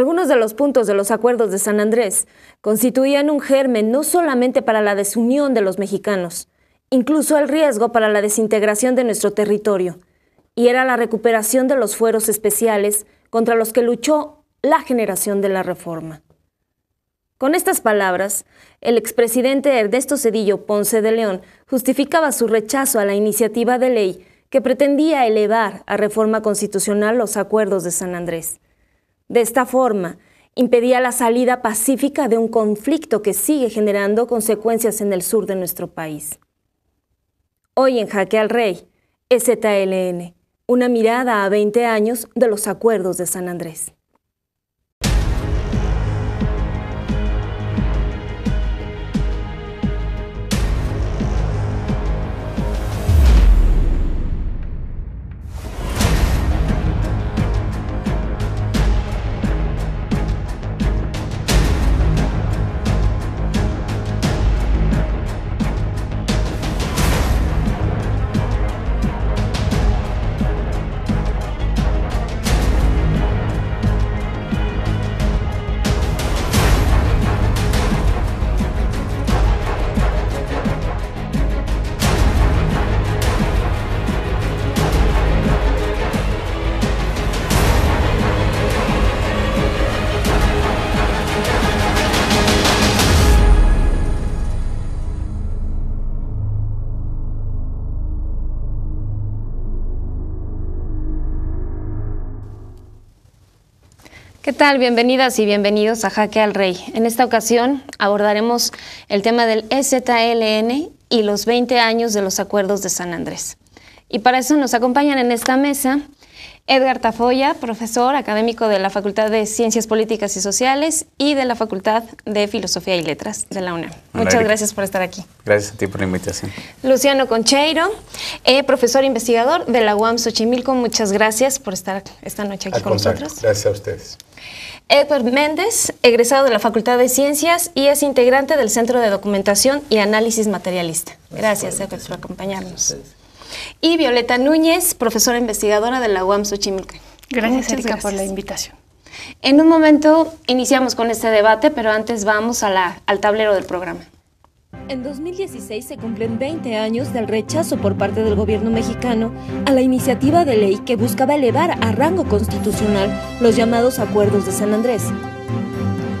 Algunos de los puntos de los Acuerdos de San Andrés constituían un germen no solamente para la desunión de los mexicanos, incluso el riesgo para la desintegración de nuestro territorio, y era la recuperación de los fueros especiales contra los que luchó la generación de la Reforma. Con estas palabras, el expresidente Ernesto Cedillo Ponce de León justificaba su rechazo a la iniciativa de ley que pretendía elevar a reforma constitucional los Acuerdos de San Andrés. De esta forma, impedía la salida pacífica de un conflicto que sigue generando consecuencias en el sur de nuestro país. Hoy en Jaque al Rey, EZLN, una mirada a 20 años de los Acuerdos de San Andrés. ¿Qué tal? Bienvenidas y bienvenidos a Jaque al Rey. En esta ocasión abordaremos el tema del EZLN y los 20 años de los Acuerdos de San Andrés. Y para eso nos acompañan en esta mesa Edgar Tafoya, profesor académico de la Facultad de Ciencias Políticas y Sociales y de la Facultad de Filosofía y Letras de la UNAM. Muchas gracias por estar aquí. Gracias a ti por la invitación. Luciano Concheiro, profesor investigador de la UAM Xochimilco. Muchas gracias por estar esta noche aquí con nosotros. Gracias a ustedes. Egbert Méndez, egresado de la Facultad de Ciencias y es integrante del Centro de Documentación y Análisis Materialista. Gracias, Egbert, por acompañarnos. Y Violeta Núñez, profesora investigadora de la UAM Xochimilco. Gracias, Erika, por la invitación. En un momento iniciamos con este debate, pero antes vamos a al tablero del programa. En 2016 se cumplen 20 años del rechazo por parte del gobierno mexicano a la iniciativa de ley que buscaba elevar a rango constitucional los llamados Acuerdos de San Andrés.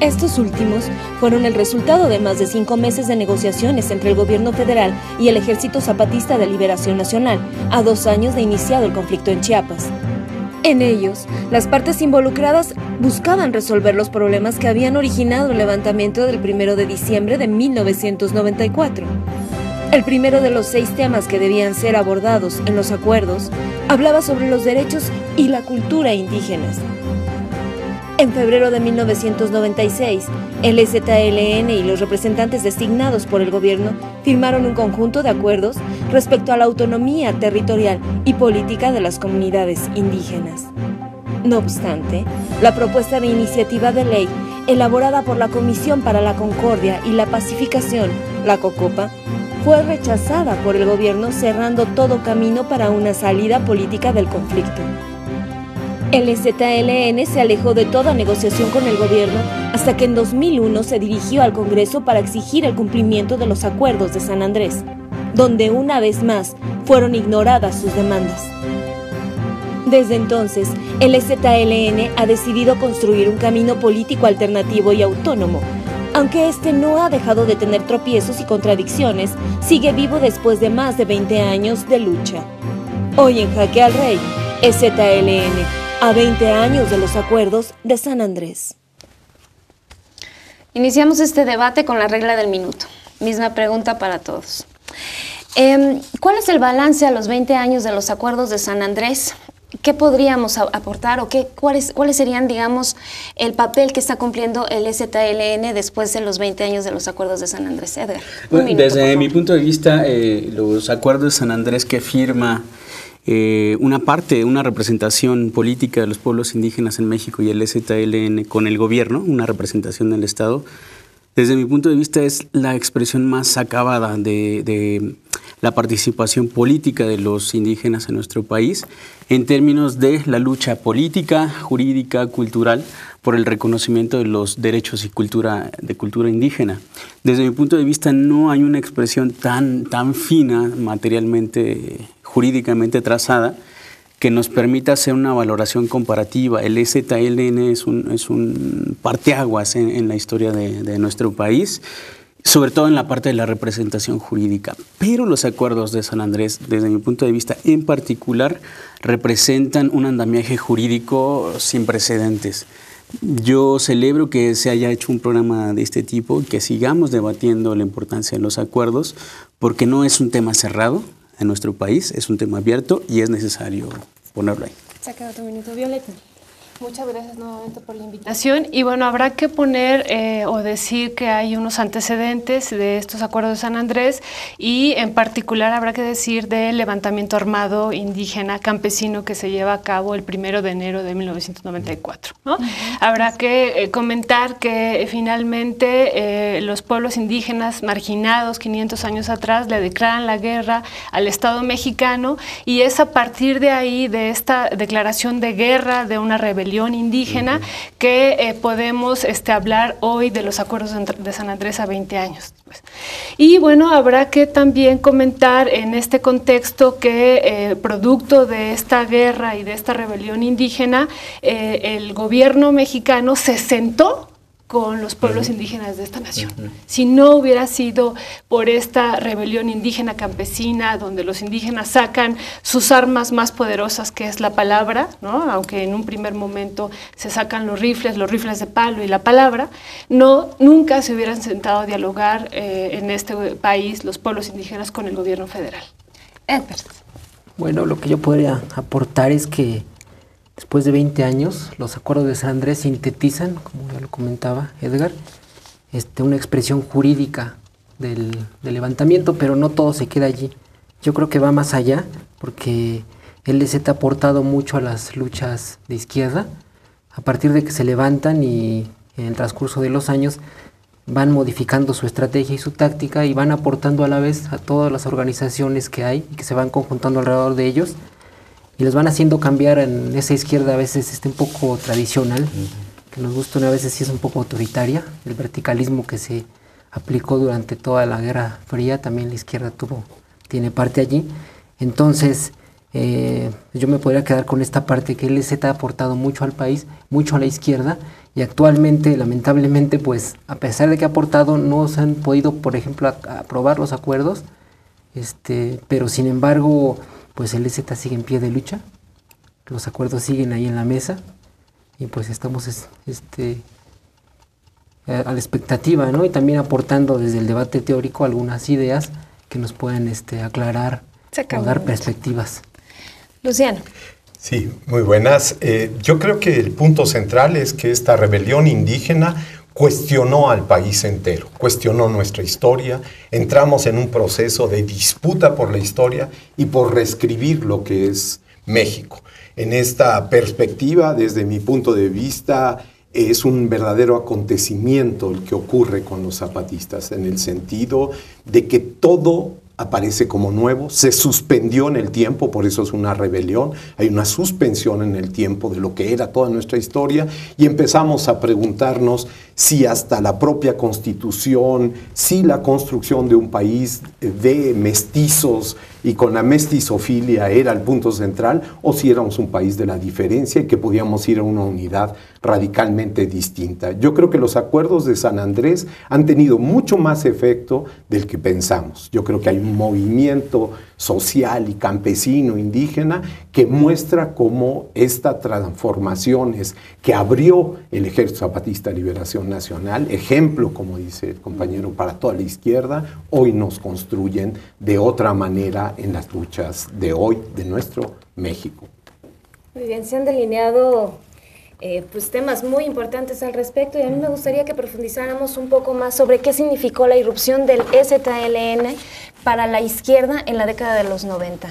Estos últimos fueron el resultado de más de 5 meses de negociaciones entre el gobierno federal y el Ejército Zapatista de Liberación Nacional, a 2 años de iniciado el conflicto en Chiapas. En ellos, las partes involucradas buscaban resolver los problemas que habían originado el levantamiento del 1 de diciembre de 1994. El primero de los 6 temas que debían ser abordados en los acuerdos hablaba sobre los derechos y la cultura indígenas. En febrero de 1996, el EZLN y los representantes designados por el gobierno firmaron un conjunto de acuerdos respecto a la autonomía territorial y política de las comunidades indígenas. No obstante, la propuesta de iniciativa de ley, elaborada por la Comisión para la Concordia y la Pacificación, la COCOPA, fue rechazada por el gobierno, cerrando todo camino para una salida política del conflicto. El EZLN se alejó de toda negociación con el gobierno hasta que en 2001 se dirigió al Congreso para exigir el cumplimiento de los Acuerdos de San Andrés, donde una vez más fueron ignoradas sus demandas. Desde entonces, el EZLN ha decidido construir un camino político alternativo y autónomo, aunque este no ha dejado de tener tropiezos y contradicciones, sigue vivo después de más de 20 años de lucha. Hoy en Jaque al Rey, EZLN. A 20 años de los Acuerdos de San Andrés. Iniciamos este debate con la regla del minuto. Misma pregunta para todos. ¿Cuál es el balance a los 20 años de los Acuerdos de San Andrés? ¿Qué podríamos aportar o cuáles serían, digamos, el papel que está cumpliendo el EZLN después de los 20 años de los Acuerdos de San Andrés? Edgar, bueno, minuto, desde mi punto de vista, los Acuerdos de San Andrés que firma una representación política de los pueblos indígenas en México y el EZLN con el gobierno, una representación del Estado, desde mi punto de vista es la expresión más acabada de la participación política de los indígenas en nuestro país en términos de la lucha política, jurídica, cultural por el reconocimiento de los derechos y cultura indígena. Desde mi punto de vista no hay una expresión tan fina materialmente, jurídicamente trazada que nos permita hacer una valoración comparativa. El EZLN es un parteaguas en la historia de nuestro país, sobre todo en la parte de la representación jurídica. Pero los acuerdos de San Andrés, desde mi punto de vista en particular, representan un andamiaje jurídico sin precedentes. Yo celebro que se haya hecho un programa de este tipo, que sigamos debatiendo la importancia de los acuerdos, porque no es un tema cerrado en nuestro país, es un tema abierto y es necesario ponerlo ahí. Se ha quedado tu minuto, Violeta. Muchas gracias nuevamente por la invitación. Y bueno, habrá que poner o decir que hay unos antecedentes de estos acuerdos de San Andrés y en particular habrá que decir del levantamiento armado indígena campesino que se lleva a cabo el 1 de enero de 1994, ¿no? Uh-huh. Habrá que comentar que finalmente los pueblos indígenas marginados 500 años atrás le declaran la guerra al Estado mexicano y es a partir de ahí, de esta declaración de guerra, de una rebelión indígena, uh-huh, que podemos hablar hoy de los acuerdos de San Andrés a 20 años. Pues. Y bueno, habrá que también comentar en este contexto que producto de esta guerra y de esta rebelión indígena, el gobierno mexicano se sentó con los pueblos indígenas de esta nación. Si no hubiera sido por esta rebelión indígena campesina, donde los indígenas sacan sus armas más poderosas, que es la palabra, ¿no? Aunque en un primer momento se sacan los rifles de palo y la palabra, nunca se hubieran sentado a dialogar en este país los pueblos indígenas con el gobierno federal. Egbert. Bueno, lo que yo podría aportar es que después de 20 años, los acuerdos de San Andrés sintetizan, como ya lo comentaba Edgar, una expresión jurídica del levantamiento, pero no todo se queda allí. Yo creo que va más allá, porque el EZ ha aportado mucho a las luchas de izquierda. A partir de que se levantan y en el transcurso de los años van modificando su estrategia y su táctica y van aportando a la vez a todas las organizaciones que hay y que se van conjuntando alrededor de ellos, y les van haciendo cambiar en esa izquierda a veces un poco tradicional, que nos gusta, a veces sí es un poco autoritaria, el verticalismo que se aplicó durante toda la Guerra Fría, también la izquierda tiene parte allí. Entonces yo me podría quedar con esta parte que el EZ ha aportado mucho al país, mucho a la izquierda, y actualmente lamentablemente pues a pesar de que ha aportado no se han podido por ejemplo aprobar los acuerdos, pero sin embargo pues el EZ sigue en pie de lucha, los acuerdos siguen ahí en la mesa y pues estamos a la expectativa, ¿no? Y también aportando desde el debate teórico algunas ideas que nos pueden aclarar o dar perspectivas. Luciano. Sí, muy buenas. Yo creo que el punto central es que esta rebelión indígena cuestionó al país entero, cuestionó nuestra historia, entramos en un proceso de disputa por la historia y por reescribir lo que es México. En esta perspectiva, desde mi punto de vista, es un verdadero acontecimiento el que ocurre con los zapatistas, en el sentido de que todo aparece como nuevo, se suspendió en el tiempo, por eso es una rebelión, hay una suspensión en el tiempo de lo que era toda nuestra historia y empezamos a preguntarnos si hasta la propia Constitución, si la construcción de un país de mestizos y con la mestizofilia era el punto central o si éramos un país de la diferencia y que podíamos ir a una unidad radicalmente distinta. Yo creo que los acuerdos de San Andrés han tenido mucho más efecto del que pensamos. Yo creo que hay un movimiento social y campesino indígena que muestra cómo estas transformaciones que abrió el Ejército Zapatista de Liberación Nacional, ejemplo, como dice el compañero, para toda la izquierda, hoy nos construyen de otra manera en las luchas de hoy de nuestro México. Muy bien, se han delineado pues temas muy importantes al respecto y a mí me gustaría que profundizáramos un poco más sobre qué significó la irrupción del EZLN para la izquierda en la década de los 90.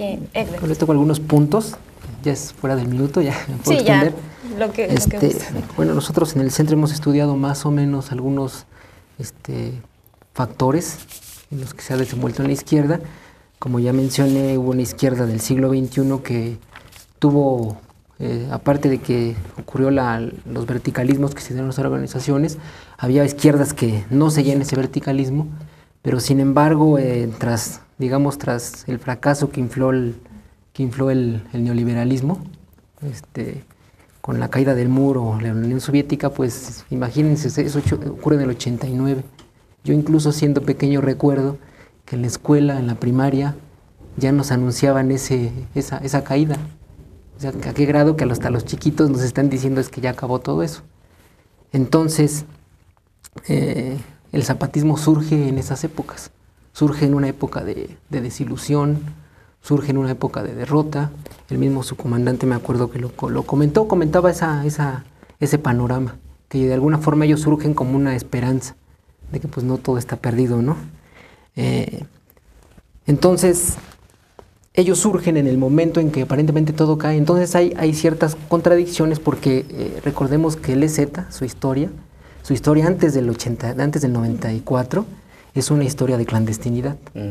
Le toco algunos puntos, ya es fuera del minuto, ya me puedo extender. Ya, lo que bueno, nosotros en el centro hemos estudiado más o menos algunos factores en los que se ha desenvuelto en la izquierda. Como ya mencioné, hubo una izquierda del siglo XXI que tuvo, aparte de que ocurrió los verticalismos que se dieron en las organizaciones, había izquierdas que no seguían ese verticalismo, pero sin embargo, tras el fracaso que infló el neoliberalismo, con la caída del muro, la Unión Soviética, pues imagínense, eso ocurre en el 89. Yo incluso siendo pequeño recuerdo que en la escuela, en la primaria, ya nos anunciaban esa caída. O sea, a qué grado que hasta los chiquitos nos están diciendo es que ya acabó todo eso. Entonces, el zapatismo surge en esas épocas. Surge en una época de desilusión, surge en una época de derrota. El mismo subcomandante, me acuerdo que lo comentaba ese panorama, que de alguna forma ellos surgen como una esperanza de que pues no todo está perdido, ¿no? Entonces, ellos surgen en el momento en que aparentemente todo cae. Entonces hay ciertas contradicciones porque recordemos que el EZ, su historia antes del 80, antes del 94, es una historia de clandestinidad. Uh-huh.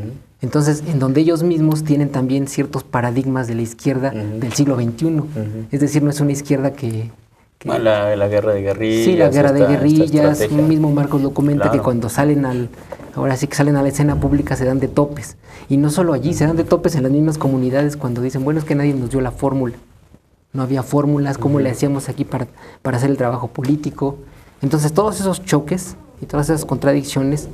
Entonces, en donde ellos mismos tienen también ciertos paradigmas de la izquierda del siglo XXI. Uh-huh. Es decir, no es una izquierda que la guerra de guerrillas. Sí, la guerra de guerrillas. El mismo Marcos lo comenta, claro, que cuando ahora sí que salen a la escena pública se dan de topes. Y no solo allí, se dan de topes en las mismas comunidades cuando dicen, bueno, es que nadie nos dio la fórmula. No había fórmulas, ¿cómo le hacíamos aquí para hacer el trabajo político? Entonces, todos esos choques y todas esas contradicciones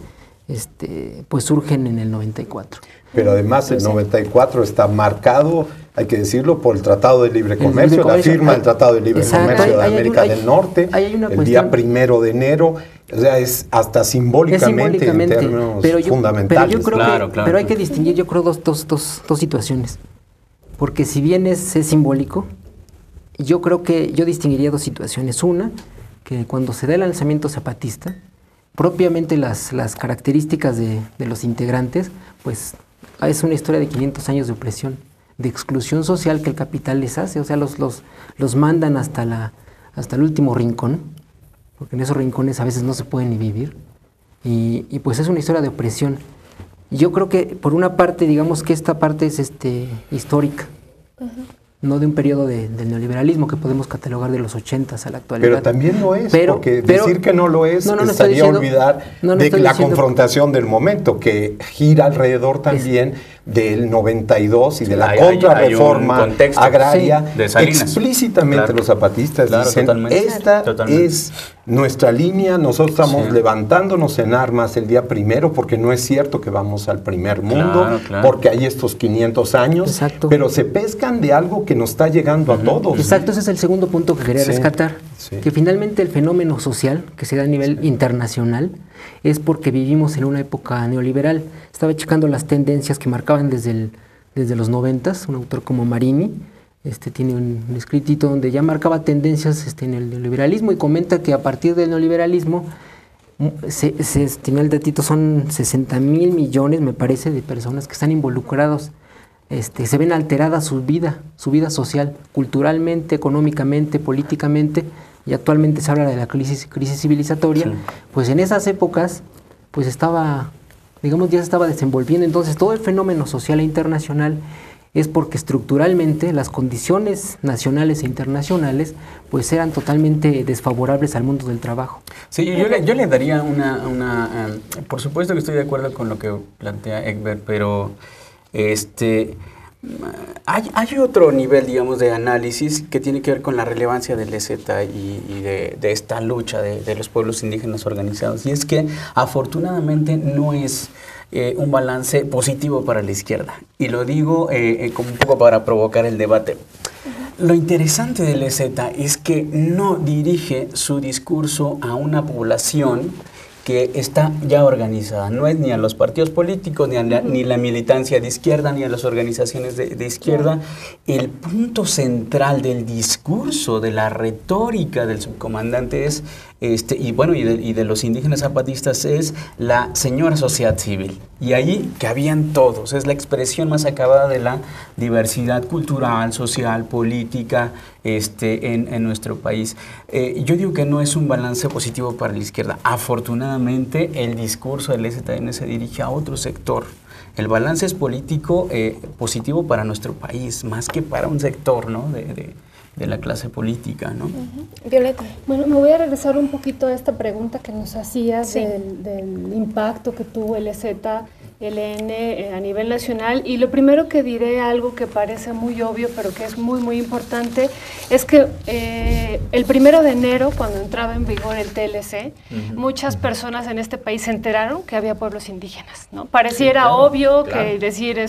pues surgen en el 94. Pero además el 94 está marcado, hay que decirlo, por el Tratado de Libre Comercio, la firma del Tratado de Libre Comercio de América del Norte, el día 1 de enero, o sea, es hasta simbólicamente en términos fundamentales. Pero hay que distinguir, yo creo, dos situaciones, porque si bien es simbólico, yo creo que yo distinguiría dos situaciones. Una, que cuando se da el alzamiento zapatista, propiamente las características de los integrantes, pues es una historia de 500 años de opresión, de exclusión social que el capital les hace, o sea, los mandan hasta el último rincón, porque en esos rincones a veces no se pueden ni vivir, y pues es una historia de opresión. Yo creo que por una parte, digamos que esta parte es histórica, uh-huh, no de un periodo del neoliberalismo que podemos catalogar de los 80s a la actualidad. Pero también lo es, porque decir que no lo es estaría olvidar de la confrontación del momento, que gira alrededor también del 92 y de la contrarreforma agraria. Explícitamente los zapatistas dicen, esta es nuestra línea, nosotros estamos levantándonos en armas el día 1 porque no es cierto que vamos al primer mundo, porque hay estos 500 años, pero se pescan de algo que nos está llegando a todos. Exacto, ese es el segundo punto que quería rescatar, que finalmente el fenómeno social que se da a nivel internacional es porque vivimos en una época neoliberal. Estaba checando las tendencias que marcaban desde los 90s, un autor como Marini, tiene un escritito donde ya marcaba tendencias en el neoliberalismo y comenta que a partir del neoliberalismo tenía el datito, son 60,000 millones, me parece, de personas que están involucrados. Se ven alteradas su vida social, culturalmente, económicamente, políticamente, y actualmente se habla de la crisis civilizatoria. Pues en esas épocas, pues ya se estaba desenvolviendo. Entonces todo el fenómeno social e internacional es porque estructuralmente las condiciones nacionales e internacionales pues eran totalmente desfavorables al mundo del trabajo. Sí, yo le daría una por supuesto que estoy de acuerdo con lo que plantea Egbert, pero hay otro nivel, digamos, de análisis que tiene que ver con la relevancia del EZ y de esta lucha de los pueblos indígenas organizados. Y es que, afortunadamente, no es un balance positivo para la izquierda. Y lo digo como un poco para provocar el debate. Lo interesante del EZ es que no dirige su discurso a una población que está ya organizada, no es ni a los partidos políticos, ni la militancia de izquierda, ni a las organizaciones de izquierda. El punto central del discurso, de la retórica del subcomandante es y bueno, y de los indígenas zapatistas es la señora sociedad civil. Y allí cabían todos, es la expresión más acabada de la diversidad cultural, social, política en nuestro país. Yo digo que no es un balance positivo para la izquierda. Afortunadamente, el discurso del EZN se dirige a otro sector. El balance es político positivo para nuestro país, más que para un sector, ¿no?, de la clase política, ¿no? Uh-huh. Violeta. Bueno, me voy a regresar un poquito a esta pregunta que nos hacías, sí, del impacto que tuvo el EZLN a nivel nacional. Y lo primero que diré, algo que parece muy obvio, pero que es muy, muy importante, es que el 1 de enero, cuando entraba en vigor el TLC, uh-huh, muchas personas en este país se enteraron que había pueblos indígenas, ¿no? Pareciera, sí, claro, obvio, claro, que decir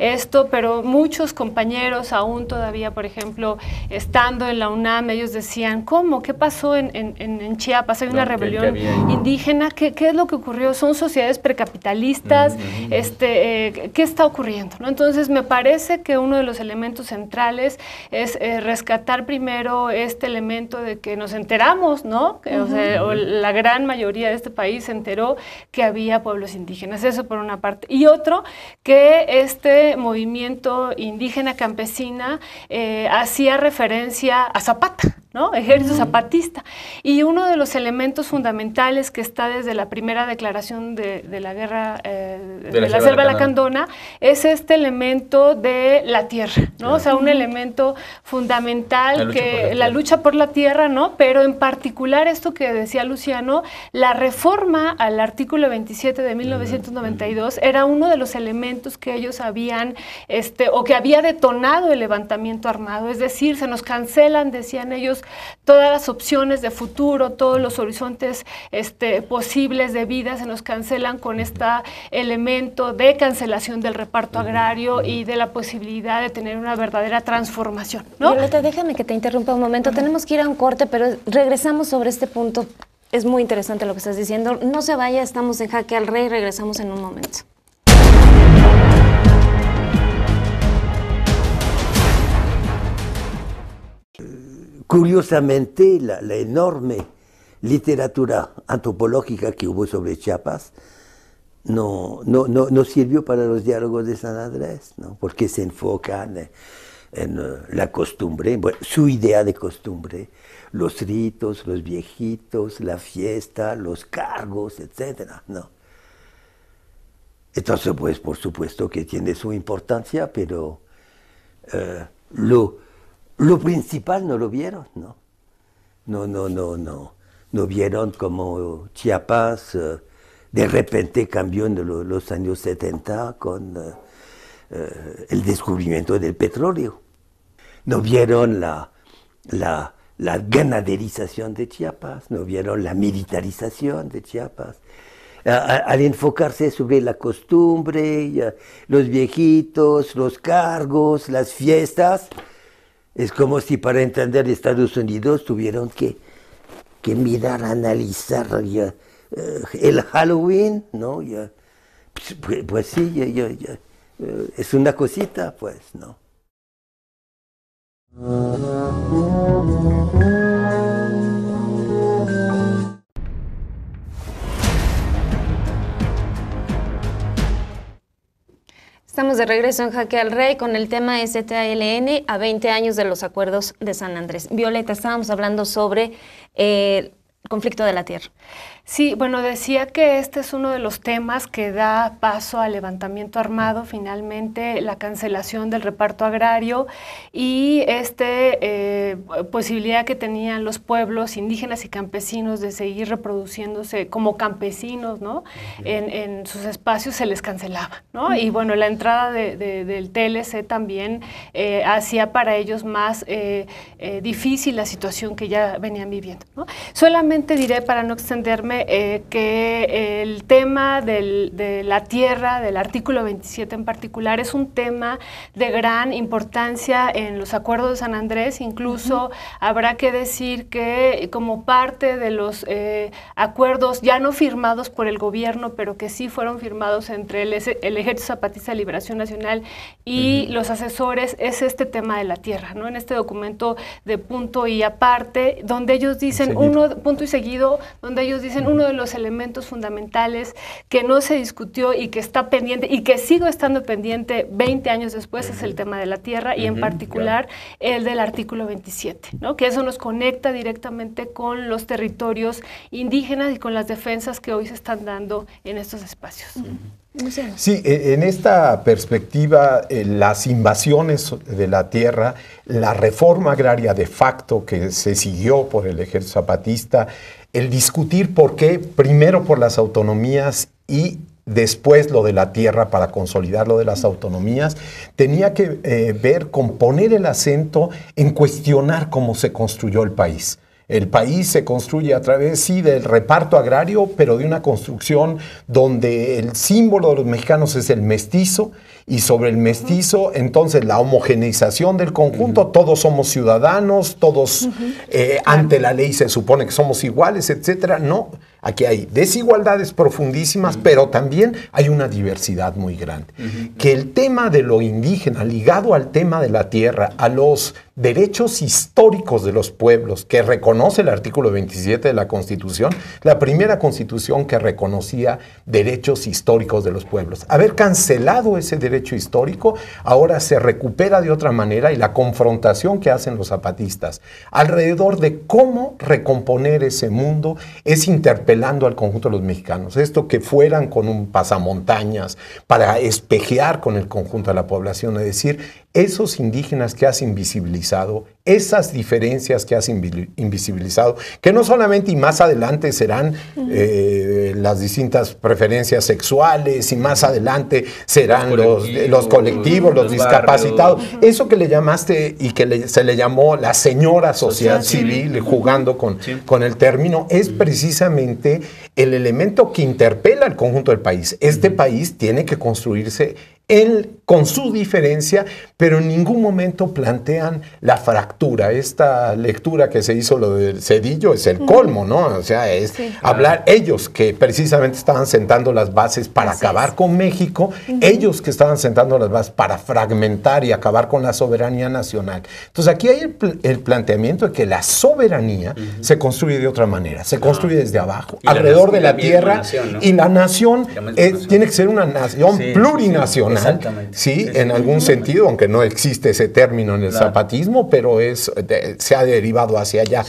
esto, pero muchos compañeros aún todavía, por ejemplo, estando en la UNAM, ellos decían, ¿cómo? ¿Qué pasó en Chiapas? Hay una rebelión indígena. ¿Qué es lo que ocurrió? Son sociedades precapitalistas. Mm-hmm. ¿Qué está ocurriendo, ¿no? Entonces, me parece que uno de los elementos centrales es rescatar primero este elemento de que nos enteramos, ¿no? Mm-hmm. O sea, la gran mayoría de este país se enteró que había pueblos indígenas. Eso por una parte. Y otro, que este movimiento indígena campesina hacía referencia a Zapata, ¿no? Ejército Zapatista. Y uno de los elementos fundamentales que está desde la primera declaración de la guerra de la Selva Lacandona es este elemento de la tierra, ¿no? Claro. O sea, un elemento fundamental, la lucha por la tierra, ¿no? Pero en particular esto que decía Luciano, la reforma al artículo 27 de 1992 era uno de los elementos que ellos habían, o que había detonado el levantamiento armado. Es decir, se nos cancelan, decían ellos, todas las opciones de futuro, todos los horizontes posibles de vida se nos cancelan con este elemento de cancelación del reparto agrario y de la posibilidad de tener una verdadera transformación, ¿no? Violeta, déjame que te interrumpa un momento. Uh-huh. Tenemos que ir a un corte, pero regresamos sobre este punto. Es muy interesante lo que estás diciendo. No se vaya, estamos en Jaque al Rey, regresamos en un momento. Curiosamente, la enorme literatura antropológica que hubo sobre Chiapas no sirvió para los diálogos de San Andrés, ¿no? Porque se enfocan en la costumbre, bueno, su idea de costumbre, los ritos, los viejitos, la fiesta, los cargos, etc., ¿no? Entonces, pues, por supuesto que tiene su importancia, pero lo principal no lo vieron, ¿no? No vieron como Chiapas de repente cambió en los años 70 con el descubrimiento del petróleo. No vieron la ganaderización de Chiapas, no vieron la militarización de Chiapas. Al enfocarse sobre la costumbre, los viejitos, los cargos, las fiestas, es como si para entender Estados Unidos tuvieron que mirar, analizar el Halloween, ¿no? Pues sí, es una cosita, pues, ¿no? Estamos de regreso en Jaque al Rey con el tema EZLN a 20 años de los Acuerdos de San Andrés. Violeta, estábamos hablando sobre el conflicto de la tierra. Sí, bueno, decía que este es uno de los temas que da paso al levantamiento armado, finalmente la cancelación del reparto agrario y posibilidad que tenían los pueblos indígenas y campesinos de seguir reproduciéndose como campesinos, ¿no? En sus espacios se les cancelaba, ¿no? Y bueno, la entrada del TLC también hacía para ellos más difícil la situación que ya venían viviendo, ¿no? Solamente diré, para no extenderme, que el tema de la tierra, del artículo 27 en particular, es un tema de gran importancia en los Acuerdos de San Andrés. Incluso habrá que decir que como parte de los acuerdos ya no firmados por el gobierno, pero que sí fueron firmados entre el Ejército Zapatista de Liberación Nacional y los asesores, es este tema de la tierra, ¿no? En este documento de punto y aparte, donde ellos dicen, uno de los elementos fundamentales que no se discutió y que está pendiente y que sigue estando pendiente 20 años después es el tema de la tierra y en particular el del artículo 27, ¿no? Que eso nos conecta directamente con los territorios indígenas y con las defensas que hoy se están dando en estos espacios. Sí, en esta perspectiva, las invasiones de la tierra, la reforma agraria de facto que se siguió por el Ejército Zapatista, el discutir por qué, primero por las autonomías y después lo de la tierra para consolidar lo de las autonomías, tenía que ver con poner el acento en cuestionar cómo se construyó el país. El país se construye a través, sí, del reparto agrario, pero de una construcción donde el símbolo de los mexicanos es el mestizo, y sobre el mestizo, entonces, la homogeneización del conjunto, todos somos ciudadanos, todos ante la ley se supone que somos iguales, etcétera. No, aquí hay desigualdades profundísimas, pero también hay una diversidad muy grande. Que el tema de lo indígena, ligado al tema de la tierra, a los derechos históricos de los pueblos, que reconoce el artículo 27 de la Constitución, la primera Constitución que reconocía derechos históricos de los pueblos. Haber cancelado ese derecho histórico, ahora se recupera de otra manera, y la confrontación que hacen los zapatistas alrededor de cómo recomponer ese mundo es interpelando al conjunto de los mexicanos. Esto que fueran con un pasamontañas para espejear con el conjunto de la población, es decir, esos indígenas que has invisibilizado, esas diferencias que has invisibilizado, que no solamente y más adelante serán las distintas preferencias sexuales, y más adelante serán los colectivos, los discapacitados, eso que le llamaste y que se le llamó la señora sociedad civil, jugando con el término, es precisamente el elemento que interpela al conjunto del país. Este país tiene que construirse con su diferencia, pero en ningún momento plantean la fractura. Esta lectura que se hizo lo del Cedillo es el colmo, ¿no? O sea, es hablar ellos que precisamente estaban sentando las bases para acabar con México, ellos que estaban sentando las bases para fragmentar y acabar con la soberanía nacional. Entonces aquí hay el planteamiento de que la soberanía se construye de otra manera, se construye desde abajo, alrededor de la tierra, nación, ¿no? Y la nación tiene que ser una nación plurinacional. Exactamente. Sí, en algún sentido, aunque no existe ese término en el zapatismo, pero se ha derivado hacia allá.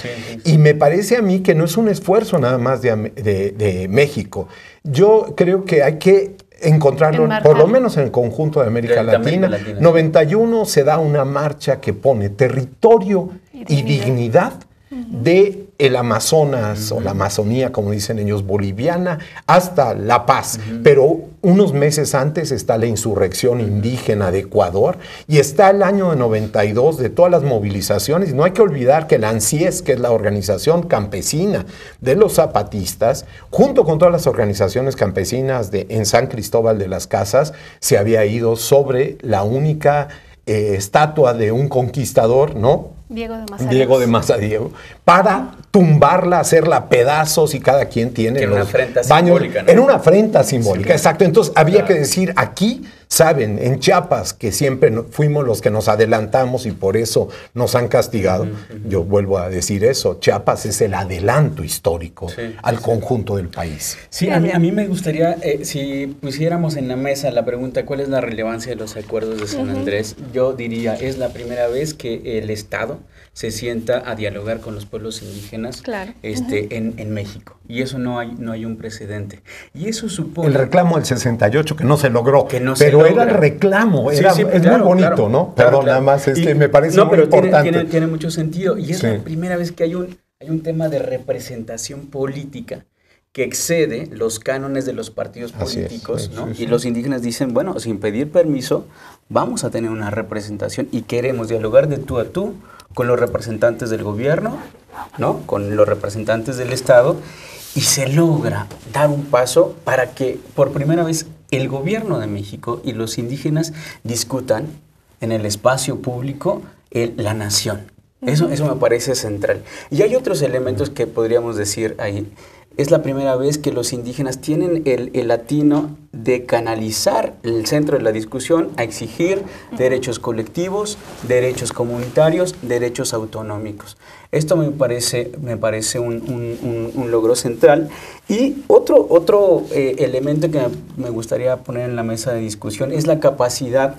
Y me parece a mí que no es un esfuerzo nada más de México. Yo creo que hay que encontrarlo, por lo menos en el conjunto de América Latina. En 91 se da una marcha que pone territorio y dignidad de el Amazonas o la Amazonía, como dicen ellos, boliviana, hasta La Paz. Pero unos meses antes está la insurrección indígena de Ecuador y está el año de 92 de todas las movilizaciones. No hay que olvidar que la ANCIES, que es la organización campesina de los zapatistas, junto con todas las organizaciones campesinas en San Cristóbal de las Casas, se había ido sobre la única estatua de un conquistador, ¿no? Diego de Mazariegos, para tumbarla, hacerla pedazos, y cada quien tiene una afrenta simbólica, ¿no? Era una afrenta simbólica, exacto. Entonces había que decir, aquí, saben, en Chiapas, que siempre fuimos los que nos adelantamos y por eso nos han castigado. Yo vuelvo a decir eso, Chiapas es el adelanto histórico al conjunto del país. Sí, a mí me gustaría, si pusiéramos en la mesa la pregunta, ¿cuál es la relevancia de los Acuerdos de San Andrés? Yo diría, es la primera vez que el Estado se sienta a dialogar con los pueblos indígenas en México. Y eso no hay un precedente. Y eso supone... El reclamo del 68 que no se logró, pero era el reclamo, es muy bonito, ¿no? Perdón, nada más, me parece muy importante. Tiene mucho sentido, y es la primera vez que hay un tema de representación política que excede los cánones de los partidos políticos, ¿no? Y los indígenas dicen, bueno, sin pedir permiso, vamos a tener una representación y queremos dialogar de tú a tú con los representantes del gobierno, ¿no? Con los representantes del Estado, y se logra dar un paso para que por primera vez el gobierno de México y los indígenas discutan en el espacio público la nación. Eso me parece central. Y hay otros elementos que podríamos decir ahí. Es la primera vez que los indígenas tienen el latino de canalizar el centro de la discusión a exigir derechos colectivos, derechos comunitarios, derechos autonómicos. Esto me parece un logro central. Y otro elemento que me gustaría poner en la mesa de discusión es la capacidad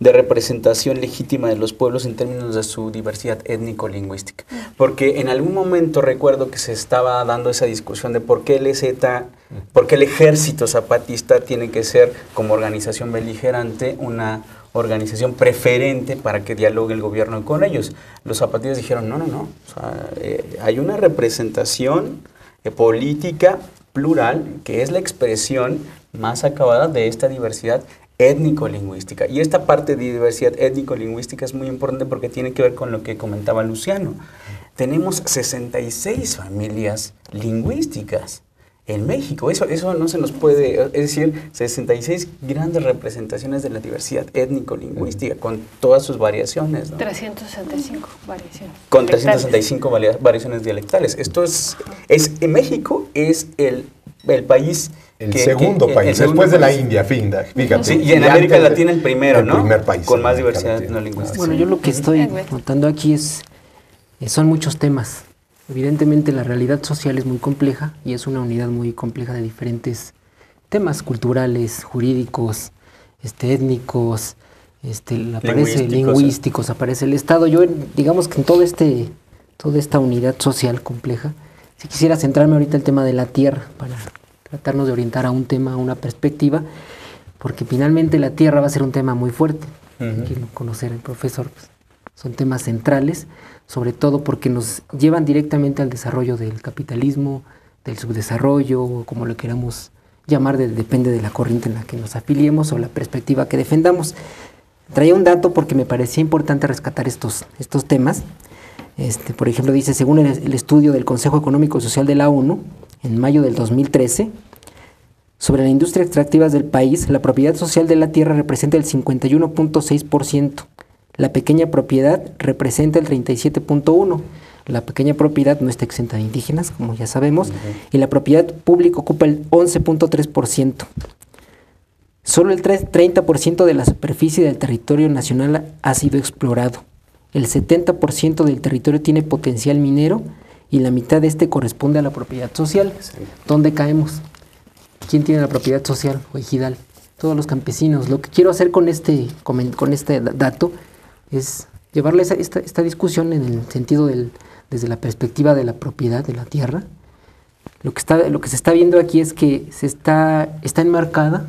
de representación legítima de los pueblos en términos de su diversidad étnico-lingüística. Porque en algún momento recuerdo que se estaba dando esa discusión de por qué el Ejército Zapatista tiene que ser, como organización beligerante, una organización preferente para que dialogue el gobierno con ellos. Los zapatistas dijeron, no, o sea, hay una representación política plural que es la expresión más acabada de esta diversidad étnico-lingüística. Y esta parte de diversidad étnico-lingüística es muy importante porque tiene que ver con lo que comentaba Luciano. Tenemos 66 familias lingüísticas en México. Eso no se nos puede... Es decir, 66 grandes representaciones de la diversidad étnico-lingüística con todas sus variaciones, ¿no? 365 variaciones. Con 365 variaciones dialectales. Esto es... En México es el país... El segundo país después de la India, fíjate. Sí, y en América Latina el primero, ¿no? El primer país. Con más diversidad no lingüística. Bueno, yo lo que estoy contando aquí es, son muchos temas. Evidentemente la realidad social es muy compleja y es una unidad muy compleja de diferentes temas culturales, jurídicos, étnicos, aparece lingüísticos, aparece el Estado. Yo, digamos que en toda esta unidad social compleja, si quisiera centrarme ahorita en el tema de la tierra para tratarnos de orientar a un tema, a una perspectiva, porque finalmente la tierra va a ser un tema muy fuerte. Quiero conocer al profesor, pues, son temas centrales, sobre todo porque nos llevan directamente al desarrollo del capitalismo, del subdesarrollo, o como lo queramos llamar, depende de la corriente en la que nos afiliemos o la perspectiva que defendamos. Traía un dato porque me parecía importante rescatar estos temas. Por ejemplo, dice, según el estudio del Consejo Económico y Social de la ONU, en mayo del 2013, sobre la industria extractiva del país, la propiedad social de la tierra representa el 51.6%, la pequeña propiedad representa el 37.1%, la pequeña propiedad no está exenta de indígenas, como ya sabemos, y la propiedad pública ocupa el 11.3%. Solo el 30% de la superficie del territorio nacional ha sido explorado, el 70% del territorio tiene potencial minero, y la mitad de este corresponde a la propiedad social. ¿Dónde caemos? ¿Quién tiene la propiedad social o ejidal? Todos los campesinos. Lo que quiero hacer con este dato es llevarle esta discusión en el sentido desde la perspectiva de la propiedad de la tierra. Lo que se está viendo aquí es que está enmarcada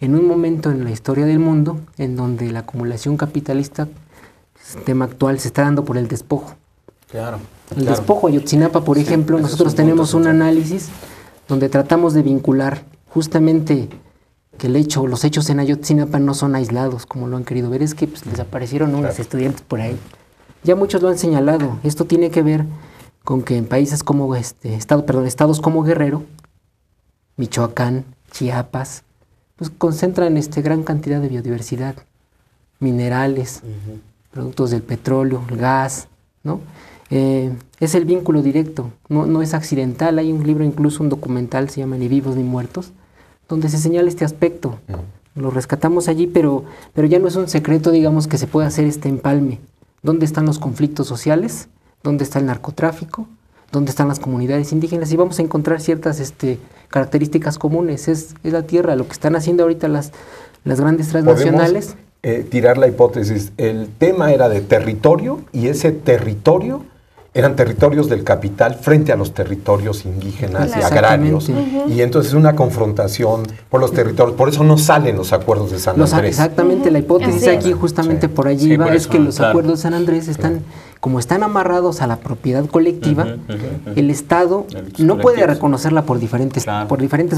en un momento en la historia del mundo en donde la acumulación capitalista, el tema actual, se está dando por el despojo. Claro. El despojo Ayotzinapa, por ejemplo, nosotros tenemos un análisis donde tratamos de vincular justamente que los hechos en Ayotzinapa no son aislados, como lo han querido ver, es que pues, desaparecieron unos estudiantes por ahí. Ya muchos lo han señalado. Esto tiene que ver con que en países como estados como Guerrero, Michoacán, Chiapas, pues concentran gran cantidad de biodiversidad, minerales, productos del petróleo, el gas, ¿no? Es el vínculo directo, no es accidental. Hay un libro, incluso un documental, se llama Ni vivos ni muertos, donde se señala este aspecto. Lo rescatamos allí, pero ya no es un secreto, digamos, que se puede hacer este empalme. ¿Dónde están los conflictos sociales? ¿Dónde está el narcotráfico? ¿Dónde están las comunidades indígenas? Y vamos a encontrar ciertas características comunes. Es la tierra, lo que están haciendo ahorita las grandes transnacionales. ¿Podemos tirar la hipótesis? El tema era de territorio, y ese territorio eran territorios del capital frente a los territorios indígenas y agrarios. Y entonces una confrontación por los territorios. Por eso no salen los acuerdos de San Andrés. Exactamente, la hipótesis aquí, justamente por allí iba, es que los acuerdos de San Andrés están, como están amarrados a la propiedad colectiva, el Estado no puede reconocerla por diferentes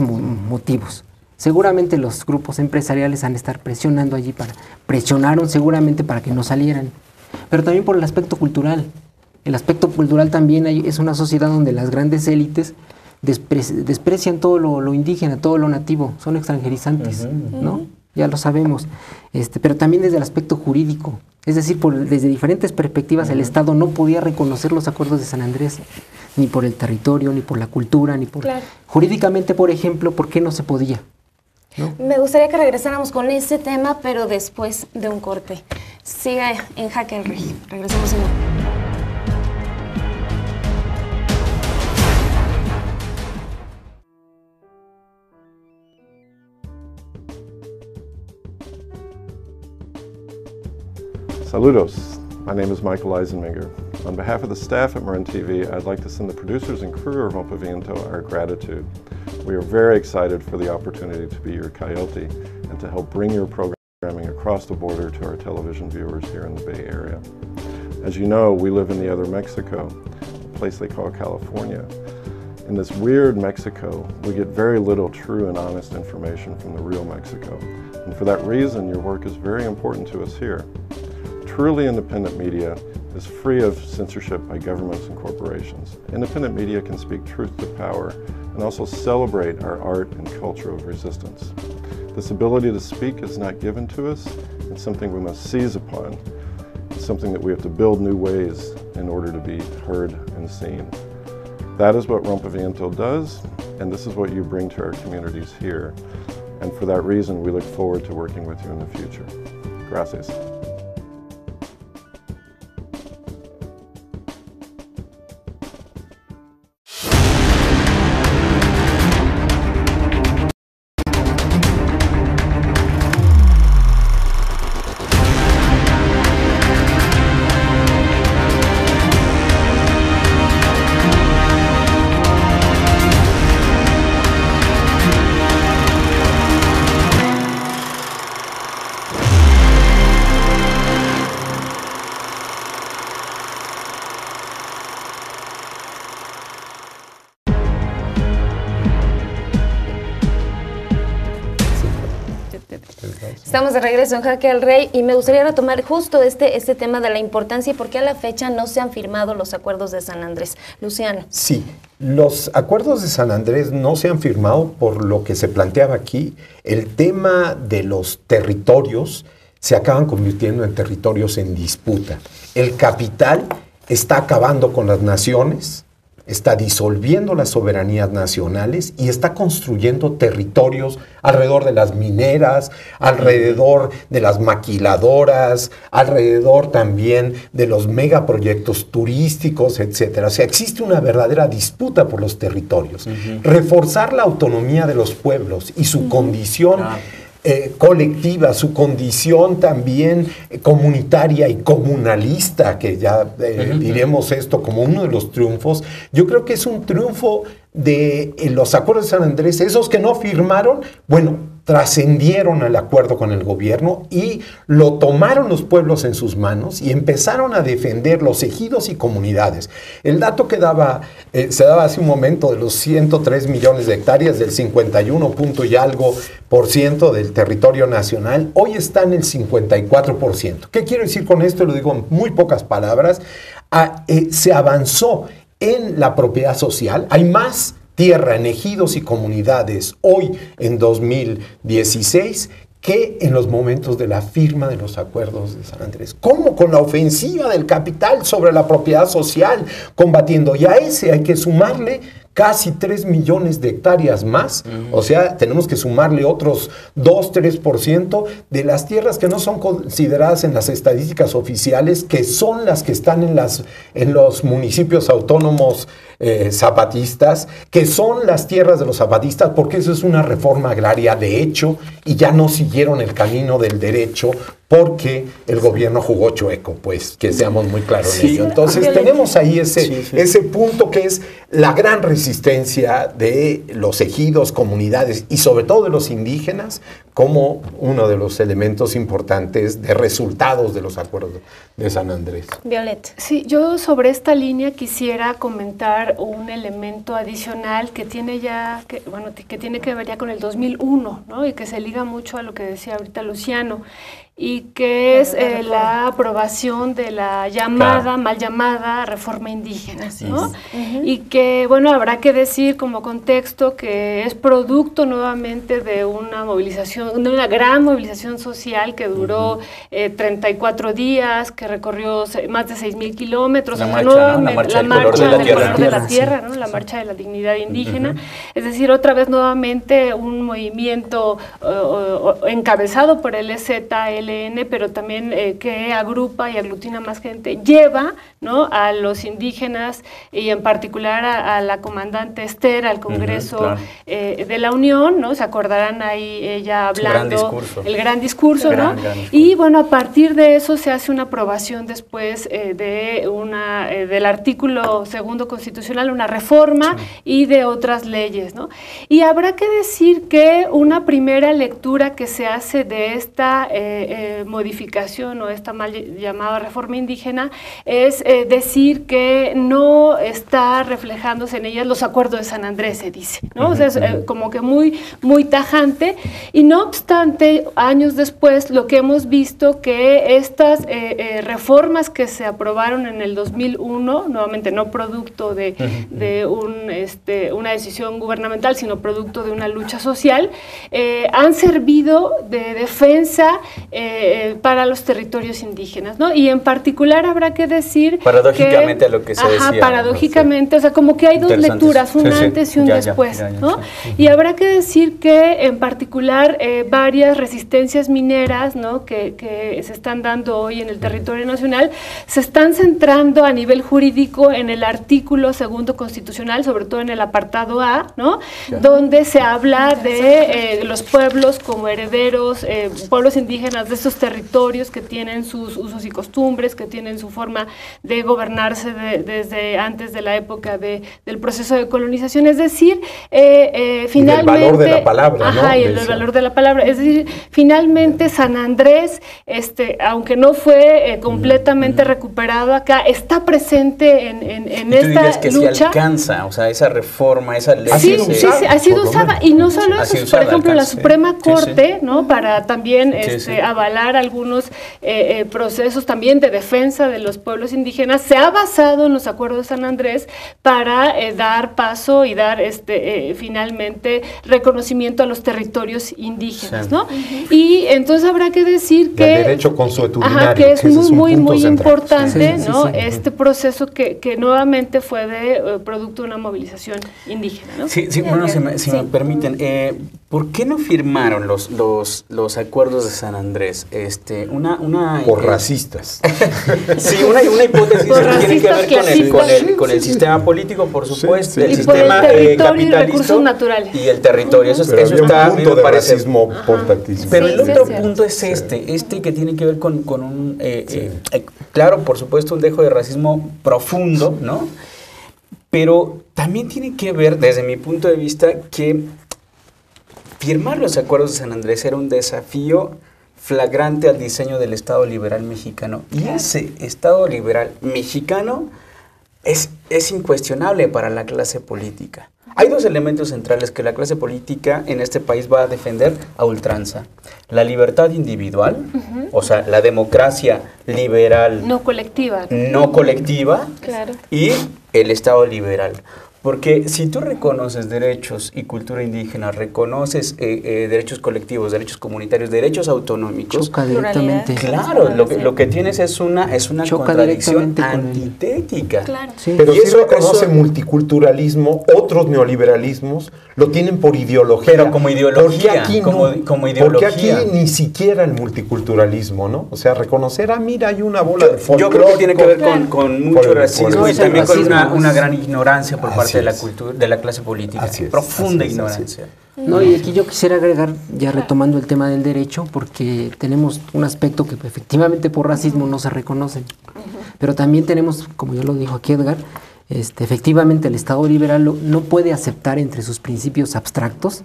motivos. Seguramente los grupos empresariales han de estar presionando allí, presionaron seguramente para que no salieran. Pero también por el aspecto cultural. El aspecto cultural también es una sociedad donde las grandes élites desprecian todo lo indígena, todo lo nativo, son extranjerizantes, ¿no? Ya lo sabemos, pero también desde el aspecto jurídico, es decir, desde diferentes perspectivas el Estado no podía reconocer los acuerdos de San Andrés, ni por el territorio, ni por la cultura, ni por... Claro. Jurídicamente, por ejemplo, ¿por qué no se podía? ¿No? Me gustaría que regresáramos con ese tema, pero después de un corte. Siga en Jaque al Rey. Regresamos en un... Saludos, my name is Michael Eisenmenger. On behalf of the staff at Marin TV, I'd like to send the producers and crew of Rompeviento our gratitude. We are very excited for the opportunity to be your coyote and to help bring your programming across the border to our television viewers here in the Bay Area. As you know, we live in the other Mexico, a place they call California. In this weird Mexico, we get very little true and honest information from the real Mexico. And for that reason, your work is very important to us here. Truly independent media is free of censorship by governments and corporations. Independent media can speak truth to power and also celebrate our art and culture of resistance. This ability to speak is not given to us. It's something we must seize upon. It's something that we have to build new ways in order to be heard and seen. That is what Rompeviento does, and this is what you bring to our communities here. And for that reason, we look forward to working with you in the future. Gracias. Estamos de regreso en Jaque al Rey y me gustaría retomar justo este tema de la importancia y por qué a la fecha no se han firmado los acuerdos de San Andrés. Luciano. Sí, los acuerdos de San Andrés no se han firmado por lo que se planteaba aquí. El tema de los territorios se acaban convirtiendo en territorios en disputa. El capital está acabando con las naciones, está disolviendo las soberanías nacionales y está construyendo territorios alrededor de las mineras, alrededor de las maquiladoras, alrededor también de los megaproyectos turísticos, etc. O sea, existe una verdadera disputa por los territorios. Reforzar la autonomía de los pueblos y su condición colectiva, su condición también comunitaria y comunalista, que ya diremos esto como uno de los triunfos. Yo creo que es un triunfo de los acuerdos de San Andrés. Esos que no firmaron, bueno, trascendieron al acuerdo con el gobierno y lo tomaron los pueblos en sus manos y empezaron a defender los ejidos y comunidades. El dato que se daba hace un momento de los 103 millones de hectáreas, del 51.y algo % del territorio nacional, hoy está en el 54%. ¿Qué quiero decir con esto? Lo digo en muy pocas palabras. Se avanzó en la propiedad social, hay más tierra en ejidos y comunidades hoy en 2016 que en los momentos de la firma de los acuerdos de San Andrés. ¿Cómo? Con la ofensiva del capital sobre la propiedad social, combatiendo. Y a ese hay que sumarle casi 3 millones de hectáreas más, o sea, tenemos que sumarle otros 2-3% de las tierras que no son consideradas en las estadísticas oficiales, que son las que están en los municipios autónomos zapatistas, que son las tierras de los zapatistas, porque eso es una reforma agraria de hecho, y ya no siguieron el camino del derecho, porque el gobierno jugó chueco, pues, que seamos muy claros en ello. Entonces, tenemos ahí ese punto que es la gran resistencia de los ejidos, comunidades y sobre todo de los indígenas como uno de los elementos importantes de resultados de los acuerdos de San Andrés. Violeta. Sí, yo sobre esta línea quisiera comentar un elemento adicional que tiene ya, que tiene que ver ya con el 2001, ¿no? Y que se liga mucho a lo que decía ahorita Luciano. y que es la aprobación de la llamada, mal llamada, reforma indígena, ¿no? Y que, bueno, habrá que decir como contexto que es producto nuevamente de una movilización, de una gran movilización social que duró 34 días, que recorrió más de 6,000 kilómetros. La marcha, la marcha del color de la tierra, ¿no? La marcha de la dignidad indígena. Es decir, otra vez nuevamente un movimiento encabezado por el EZL, pero también que agrupa y aglutina más gente, lleva, ¿no?, a los indígenas y en particular a la comandante Esther al Congreso de la Unión, ¿no? Se acordarán ahí ella hablando, el gran discurso. Y bueno, a partir de eso se hace una aprobación después de una del artículo segundo constitucional, una reforma y de otras leyes, ¿no? Y habrá que decir que una primera lectura que se hace de esta modificación o esta mal llamada reforma indígena es decir que no está reflejándose en ellas los acuerdos de San Andrés, se dice, ¿no? O sea, es como que muy, muy tajante, y no obstante, años después lo que hemos visto que estas reformas que se aprobaron en el 2001, nuevamente no producto de una decisión gubernamental, sino producto de una lucha social, han servido de defensa para los territorios indígenas, ¿no? Y en particular habrá que decir paradójicamente que, paradójicamente, o sea, como que hay dos lecturas, un antes y un después, ¿no? Y habrá que decir que en particular varias resistencias mineras, ¿no?, que se están dando hoy en el territorio nacional, se están centrando a nivel jurídico en el artículo segundo constitucional, sobre todo en el apartado A, ¿no?, donde se habla de los pueblos como herederos, pueblos indígenas de estos territorios que tienen sus usos y costumbres, que tienen su forma de gobernarse desde antes de la época del proceso de colonización, es decir, finalmente... Y el valor de la palabra, ¿no? Ajá, y el valor de la palabra, es decir, finalmente San Andrés, aunque no fue completamente recuperado acá, está presente en esta lucha. Y tú dirías que se alcanza, o sea, esa reforma, esa ley... Ha sido usada, y no solo eso, por ejemplo, la Suprema Corte, ¿no?, para también... avalar algunos procesos también de defensa de los pueblos indígenas, se ha basado en los acuerdos de San Andrés para dar paso y dar finalmente reconocimiento a los territorios indígenas, ¿no? Y entonces habrá que decir que el derecho consuetudinario, que es muy, muy importante, ¿no? Este proceso que nuevamente fue de producto de una movilización indígena, ¿no? Si me permiten, ¿por qué no firmaron los acuerdos de San Andrés? Por racistas. Sí, una hipótesis que tiene que ver con el sistema político, por supuesto, el sistema capitalista y recursos naturales. Y el territorio. Eso está, me parece, racismo portatismo. Pero el otro punto es este que tiene que ver con un, claro, por supuesto, un dejo de racismo profundo, ¿no? Pero también tiene que ver, desde mi punto de vista, que firmar los acuerdos de San Andrés era un desafío flagrante al diseño del Estado liberal mexicano. Y ese Estado liberal mexicano es incuestionable para la clase política. Hay dos elementos centrales que la clase política en este país va a defender a ultranza. La libertad individual, o sea, la democracia liberal. No colectiva. No colectiva. Claro. Y el Estado liberal. Porque si tú reconoces derechos y cultura indígena, reconoces derechos colectivos, derechos comunitarios, derechos autonómicos... Choca directamente. Claro, lo que tienes es una contradicción antitética. Claro. Sí. Pero si reconoce multiculturalismo, otros neoliberalismos lo tienen por ideología. Pero como ideología. Porque aquí, como ideología. Porque aquí ni siquiera el multiculturalismo, ¿no? O sea, reconocer, mira, hay una bola de folclore. Yo creo que tiene que ver con mucho racismo y también con una gran ignorancia por parte de la cultura, de la clase política, profunda ignorancia. No, y aquí yo quisiera agregar, ya retomando el tema del derecho, porque tenemos un aspecto que efectivamente por racismo no se reconocen, pero también tenemos, como ya lo dijo aquí Edgar, efectivamente el Estado liberal no puede aceptar entre sus principios abstractos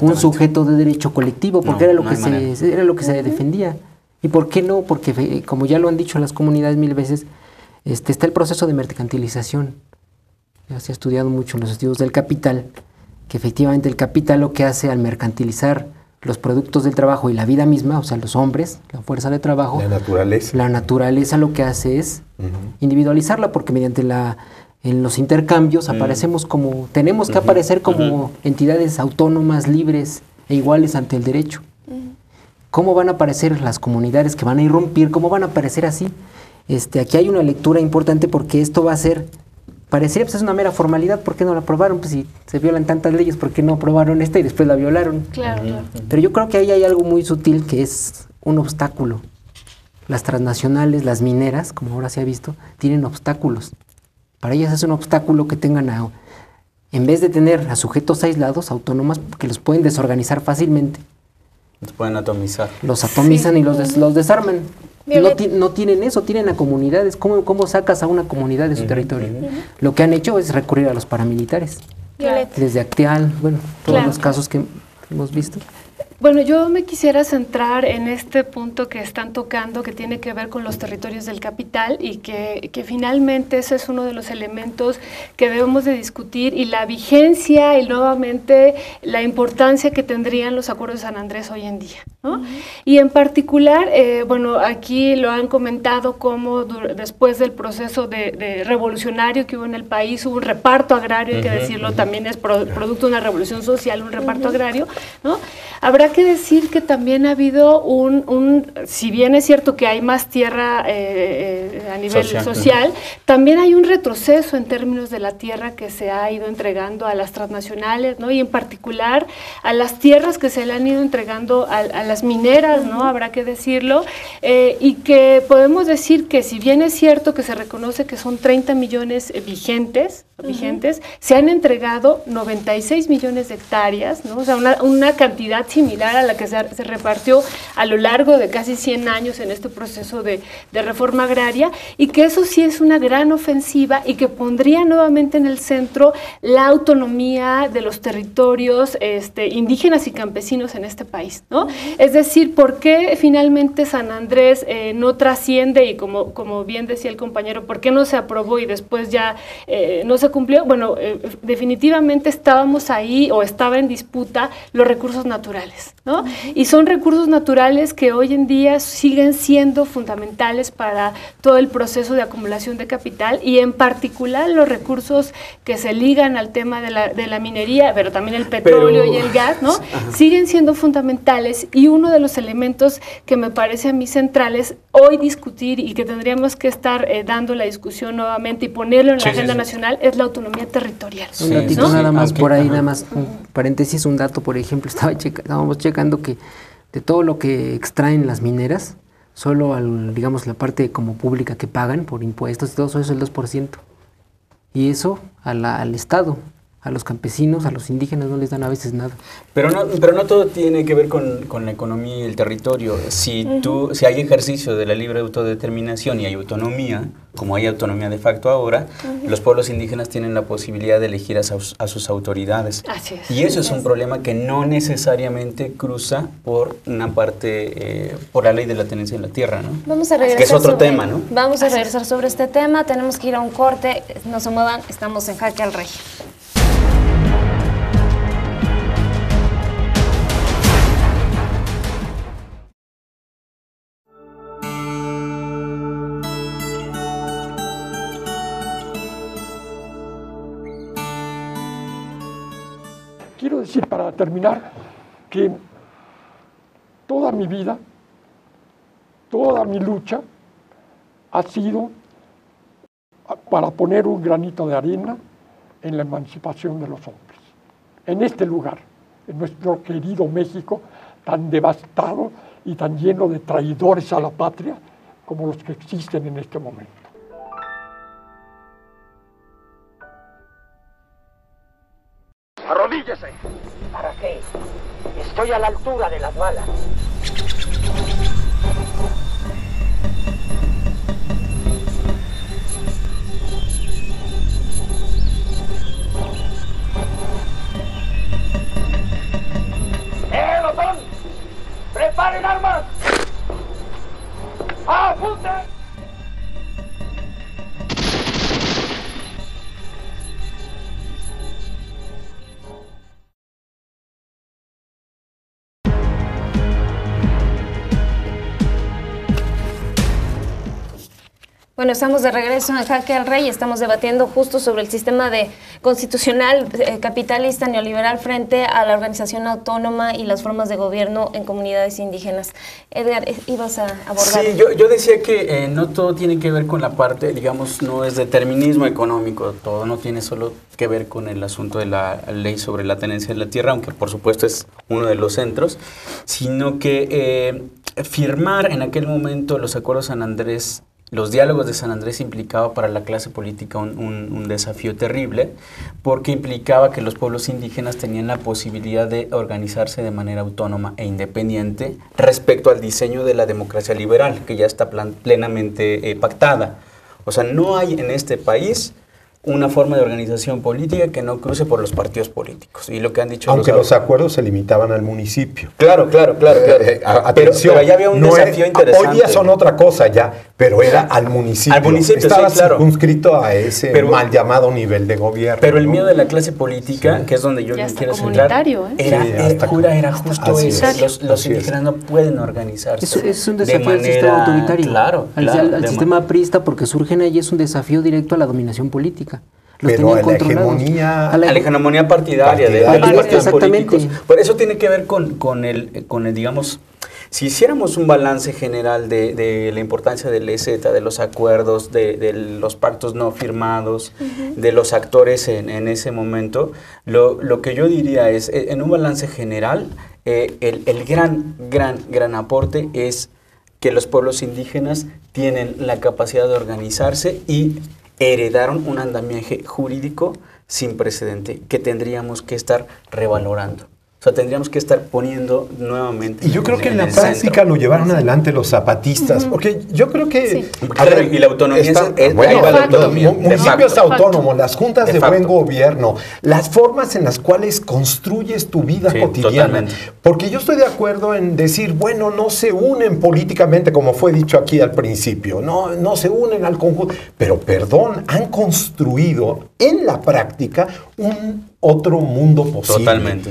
un sujeto de derecho colectivo, porque era lo que se defendía. ¿Y por qué no? Porque, como ya lo han dicho las comunidades mil veces, está el proceso de mercantilización. Ya se ha estudiado mucho en los estudios del capital, que efectivamente el capital lo que hace al mercantilizar los productos del trabajo y la vida misma, o sea, los hombres, la fuerza de trabajo. La naturaleza. La naturaleza lo que hace es individualizarla, porque mediante en los intercambios aparecemos como, tenemos que aparecer como entidades autónomas, libres e iguales ante el derecho. ¿Cómo van a aparecer las comunidades que van a irrumpir? ¿Cómo van a aparecer así? Aquí hay una lectura importante porque esto va a ser, parecería pues es una mera formalidad, ¿por qué no la aprobaron? Pues si se violan tantas leyes, ¿por qué no aprobaron esta y después la violaron? Claro, claro. Pero yo creo que ahí hay algo muy sutil que es un obstáculo. Las transnacionales, las mineras, como ahora se ha visto, tienen obstáculos. Para ellas es un obstáculo que tengan a, en vez de tener a sujetos aislados, autónomas, que los pueden desorganizar fácilmente. Los pueden atomizar. Los atomizan y los desarman. No tienen eso, tienen a comunidades. ¿Cómo sacas a una comunidad de su territorio? Lo que han hecho es recurrir a los paramilitares. Violeta. Desde Acteal, bueno, todos los casos que hemos visto. Bueno, yo me quisiera centrar en este punto que están tocando, que tiene que ver con los territorios del capital y que finalmente ese es uno de los elementos que debemos de discutir, y la vigencia y nuevamente la importancia que tendrían los acuerdos de San Andrés hoy en día, ¿no? Y en particular, bueno, aquí lo han comentado como después del proceso de revolucionario que hubo en el país, hubo un reparto agrario, hay que decirlo, también es producto de una revolución social, un reparto agrario, ¿no? Habrá que decir que también ha habido si bien es cierto que hay más tierra a nivel social, también hay un retroceso en términos de la tierra que se ha ido entregando a las transnacionales, ¿no? Y en particular a las tierras que se le han ido entregando a las mineras, ¿no? Habrá que decirlo, y que podemos decir que si bien es cierto que se reconoce que son 30 millones vigentes, se han entregado 96 millones de hectáreas, ¿no? O sea, una cantidad similar a la que se repartió a lo largo de casi 100 años en este proceso de reforma agraria, y que eso sí es una gran ofensiva y que pondría nuevamente en el centro la autonomía de los territorios indígenas y campesinos en este país, ¿no? Es decir, ¿por qué finalmente San Andrés no trasciende? Y como bien decía el compañero, ¿por qué no se aprobó y después ya no se cumplió? Bueno, definitivamente estábamos ahí, o estaba en disputa los recursos naturales, ¿no? Y son recursos naturales que hoy en día siguen siendo fundamentales para todo el proceso de acumulación de capital, y en particular los recursos que se ligan al tema de la minería, pero también el petróleo y el gas, ¿no? Siguen siendo fundamentales, y uno de los elementos que me parece a mí centrales hoy discutir y que tendríamos que estar dando la discusión nuevamente y ponerlo en la agenda nacional es la autonomía territorial. Un ratito, ¿no? Nada más por ahí, nada más un paréntesis, un dato, por ejemplo, estábamos checando que de todo lo que extraen las mineras, solo digamos la parte como pública que pagan por impuestos y todo eso es el 2%. Y eso al Estado, a los campesinos, a los indígenas no les dan a veces nada. Pero no todo tiene que ver con la economía y el territorio. Si hay ejercicio de la libre autodeterminación y hay autonomía, como hay autonomía de facto ahora, los pueblos indígenas tienen la posibilidad de elegir a sus autoridades. Así es. Y eso es un problema que no necesariamente cruza por una parte, por la ley de la tenencia de la tierra, ¿no? Vamos a regresar. Que es otro tema, ¿no? Vamos a regresar sobre este tema, tenemos que ir a un corte, no se muevan, estamos en Jaque al Rey. Quiero decir, para terminar, que toda mi vida, toda mi lucha ha sido para poner un granito de arena en la emancipación de los hombres. En este lugar, en nuestro querido México, tan devastado y tan lleno de traidores a la patria como los que existen en este momento. Arrodíllese. ¿Para qué? Estoy a la altura de las balas. ¡Eh, botón! ¡Preparen armas! ¡Apunten! Bueno, estamos de regreso en Jaque al Rey y estamos debatiendo justo sobre el sistema constitucional capitalista neoliberal frente a la organización autónoma y las formas de gobierno en comunidades indígenas. Edgar, ibas a abordar. Sí, yo decía que no todo tiene que ver con la parte, digamos, no es determinismo económico, todo no tiene solo que ver con el asunto de la ley sobre la tenencia de la tierra, aunque por supuesto es uno de los centros, sino que firmar en aquel momento los acuerdos de San Andrés, los diálogos de San Andrés implicaba para la clase política un desafío terrible, porque implicaba que los pueblos indígenas tenían la posibilidad de organizarse de manera autónoma e independiente respecto al diseño de la democracia liberal, que ya está plenamente pactada. O sea, no hay en este país una forma de organización política que no cruce por los partidos políticos. Y lo que han dicho... Aunque los acuerdos se limitaban al municipio. Claro. Atención, pero allá había un desafío interesante. Hoy día son otra cosa ya, pero era al municipio. Al municipio, estaba sí, claro. Circunscrito a ese mal llamado nivel de gobierno. Pero el miedo de la clase política, que es donde yo quiero centrar, era justo eso. Los indígenas no pueden organizarse. Es un desafío al sistema autoritario. Claro. Al sistema priista, porque surgen ahí, es un desafío directo a la dominación política. Pero a la hegemonía partidaria de los partidos políticos. Por eso tiene que ver con el, digamos, si hiciéramos un balance general de la importancia del EZ, de los acuerdos, de los pactos no firmados, de los actores en ese momento, lo que yo diría es, en un balance general, el gran aporte es que los pueblos indígenas tienen la capacidad de organizarse y heredaron un andamiaje jurídico sin precedente que tendríamos que estar revalorando. O sea, tendríamos que estar poniendo nuevamente. Y yo creo que en la práctica lo llevaron adelante los zapatistas, porque yo creo que... Sí. Ver, y la autonomía los municipios autónomos, las juntas de buen gobierno, las formas en las cuales construyes tu vida cotidiana. Totalmente. Porque yo estoy de acuerdo en decir, bueno, no se unen políticamente, como fue dicho aquí al principio, no se unen al conjunto, pero perdón, han construido en la práctica otro mundo posible.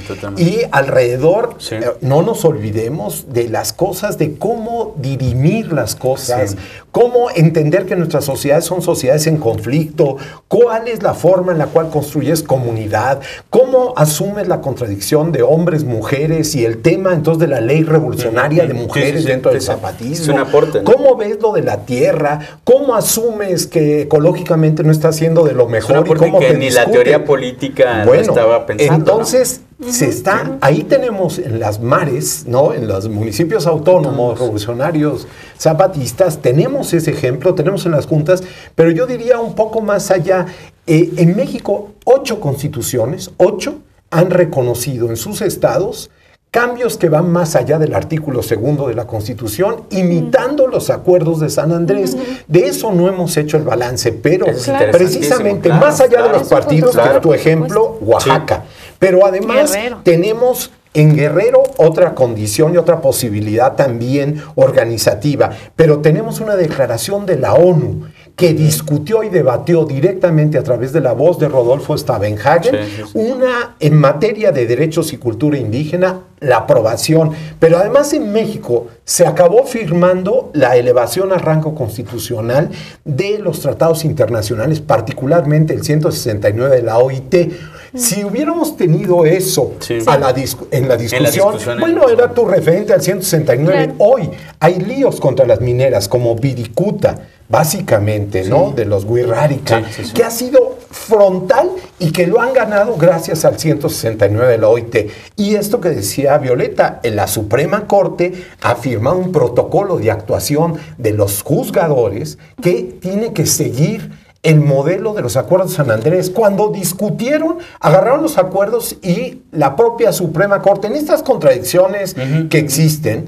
Totalmente. Y alrededor, no nos olvidemos de las cosas, de cómo dirimir las cosas, cómo entender que nuestras sociedades son sociedades en conflicto, cuál es la forma en la cual construyes comunidad, cómo asumes la contradicción de hombres, mujeres y el tema entonces de la ley revolucionaria de mujeres dentro del zapatismo. Es un aporte, cómo ves lo de la tierra, cómo asumes que ecológicamente no está haciendo de lo mejor. Y cómo que ni la teoría política... estaba pensando, entonces se está, ahí tenemos en las mares, en los municipios autónomos, revolucionarios, zapatistas, tenemos ese ejemplo, tenemos en las juntas, pero yo diría un poco más allá. En México, 8 constituciones, 8 han reconocido en sus estados cambios que van más allá del artículo 2 de la Constitución, imitando los acuerdos de San Andrés. De eso no hemos hecho el balance, pero precisamente más allá de los partidos, que tu ejemplo, Oaxaca. Pero además tenemos en Guerrero otra condición y otra posibilidad también organizativa, pero tenemos una declaración de la ONU que discutió y debatió directamente a través de la voz de Rodolfo Stavenhagen, una en materia de derechos y cultura indígena, la aprobación. Pero además en México se acabó firmando la elevación a rango constitucional de los tratados internacionales, particularmente el 169 de la OIT. Si hubiéramos tenido eso en la discusión, bueno, era tu referente al 169. Hoy hay líos contra las mineras como Wirikuta, básicamente, de los wixárika, que ha sido frontal y que lo han ganado gracias al 169 de la OIT. Y esto que decía Violeta, en la Suprema Corte ha firmado un protocolo de actuación de los juzgadores que tiene que seguir el modelo de los acuerdos de San Andrés. Cuando discutieron, agarraron los acuerdos y la propia Suprema Corte, en estas contradicciones que existen,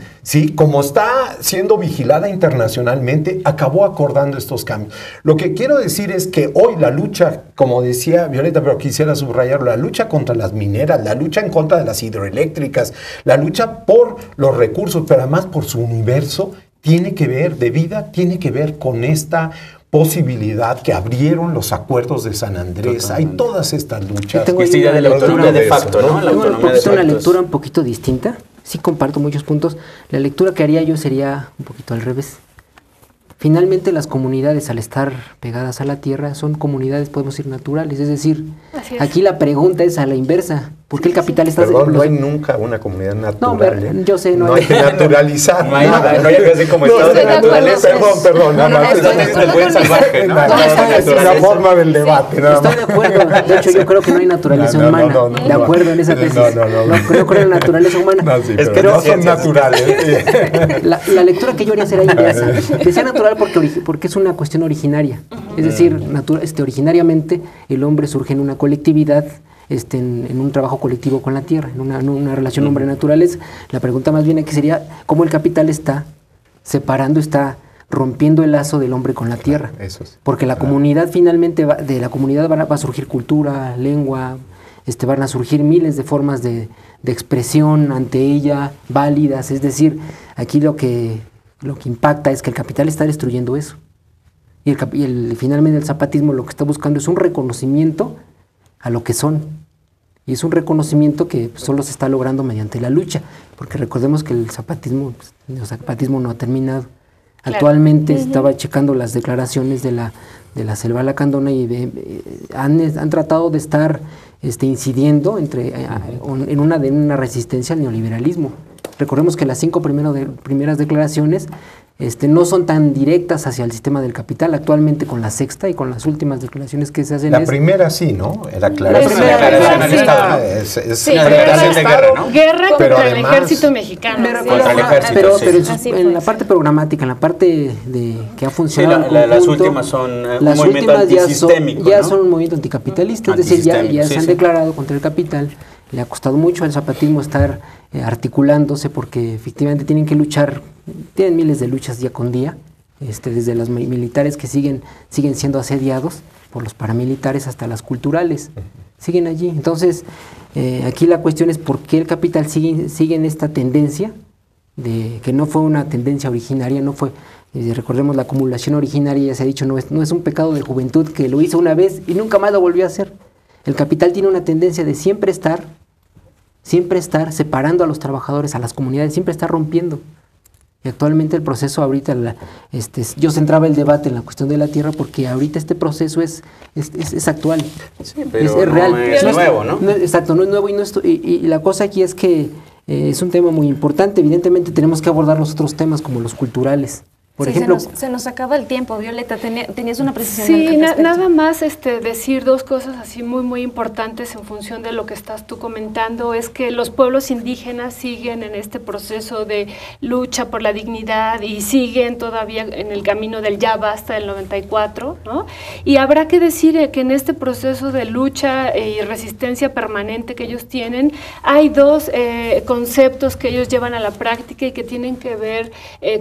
como está siendo vigilada internacionalmente, acabó acordando estos cambios. Lo que quiero decir es que hoy la lucha, como decía Violeta, pero quisiera subrayar, la lucha contra las mineras, la lucha en contra de las hidroeléctricas, la lucha por los recursos, pero además por su universo, tiene que ver, de vida, tiene que ver con esta posibilidad que abrieron los acuerdos de San Andrés. Totalmente. Hay todas estas luchas. Tengo de la autonomía de facto, una lectura un poquito distinta. Sí comparto muchos puntos. La lectura que haría yo sería un poquito al revés. Finalmente, las comunidades, al estar pegadas a la tierra, son comunidades, podemos decir, naturales. Es decir, es. Aquí la pregunta es a la inversa. ¿Por qué el capital está...? Perdón, no hay nunca una comunidad natural. No, yo sé, no hay que naturalizar. No hay así como estados de naturaleza. Perdón. Es la forma del debate. Estoy de acuerdo. De hecho, yo creo que no hay naturaleza humana. De acuerdo en esa tesis. No creo en la naturaleza humana. Es que no son naturales. La lectura que yo haría será inversa. Que sea natural porque es una cuestión originaria. Es decir, originariamente el hombre surge en una colectividad, en un trabajo colectivo con la tierra, en una relación hombre-naturaleza. La pregunta más bien aquí sería cómo el capital está separando, está rompiendo el lazo del hombre con la tierra. Eso es. Porque la comunidad finalmente, de la comunidad va a surgir cultura, lengua, van a surgir miles de formas de expresión ante ella, válidas. Es decir, aquí lo que impacta es que el capital está destruyendo eso. Y finalmente el zapatismo lo que está buscando es un reconocimiento a lo que son, y es un reconocimiento que solo se está logrando mediante la lucha, porque recordemos que el zapatismo no ha terminado. Claro. Actualmente estaba checando las declaraciones de la Selva Lacandona y han tratado de estar incidiendo en una resistencia al neoliberalismo. Recordemos que las 5 primeras declaraciones no son tan directas hacia el sistema del capital. Actualmente, con la 6ª y con las últimas declaraciones que se hacen... La primera sí, ¿no? La declaración del Estado. Es una declaración de guerra, ¿no? Guerra contra el ejército mexicano. Contra el ejército, sí. Pero en la parte programática, en la parte que ha funcionado... Las últimas son un movimiento antisistémico. Ya son un movimiento anticapitalista, es decir, ya se han declarado contra el capital. Le ha costado mucho al zapatismo estar articulándose, porque efectivamente tienen que luchar, tienen miles de luchas día con día, desde las militares que siguen siendo asediados por los paramilitares hasta las culturales, siguen allí. Entonces, aquí la cuestión es por qué el capital sigue en esta tendencia, que no fue una tendencia originaria, no fue... Recordemos la acumulación originaria, ya se ha dicho, no es un pecado de juventud que lo hizo una vez y nunca más lo volvió a hacer. El capital tiene una tendencia de siempre estar separando a los trabajadores, a las comunidades, siempre estar rompiendo. Y actualmente el proceso ahorita, yo centraba el debate en la cuestión de la tierra porque ahorita este proceso es actual, sí, pero es real. No es nuevo, ¿no? Exacto, no es nuevo y la cosa aquí es que es un tema muy importante. Evidentemente tenemos que abordar los otros temas como los culturales. Por ejemplo, se nos acaba el tiempo, Violeta, tenías una precisión. Sí, nada más decir dos cosas así muy importantes en función de lo que estás tú comentando, es que los pueblos indígenas siguen en este proceso de lucha por la dignidad y siguen todavía en el camino del ya basta del 94, ¿no? Y habrá que decir que en este proceso de lucha y resistencia permanente que ellos tienen, hay dos conceptos que ellos llevan a la práctica y que tienen que ver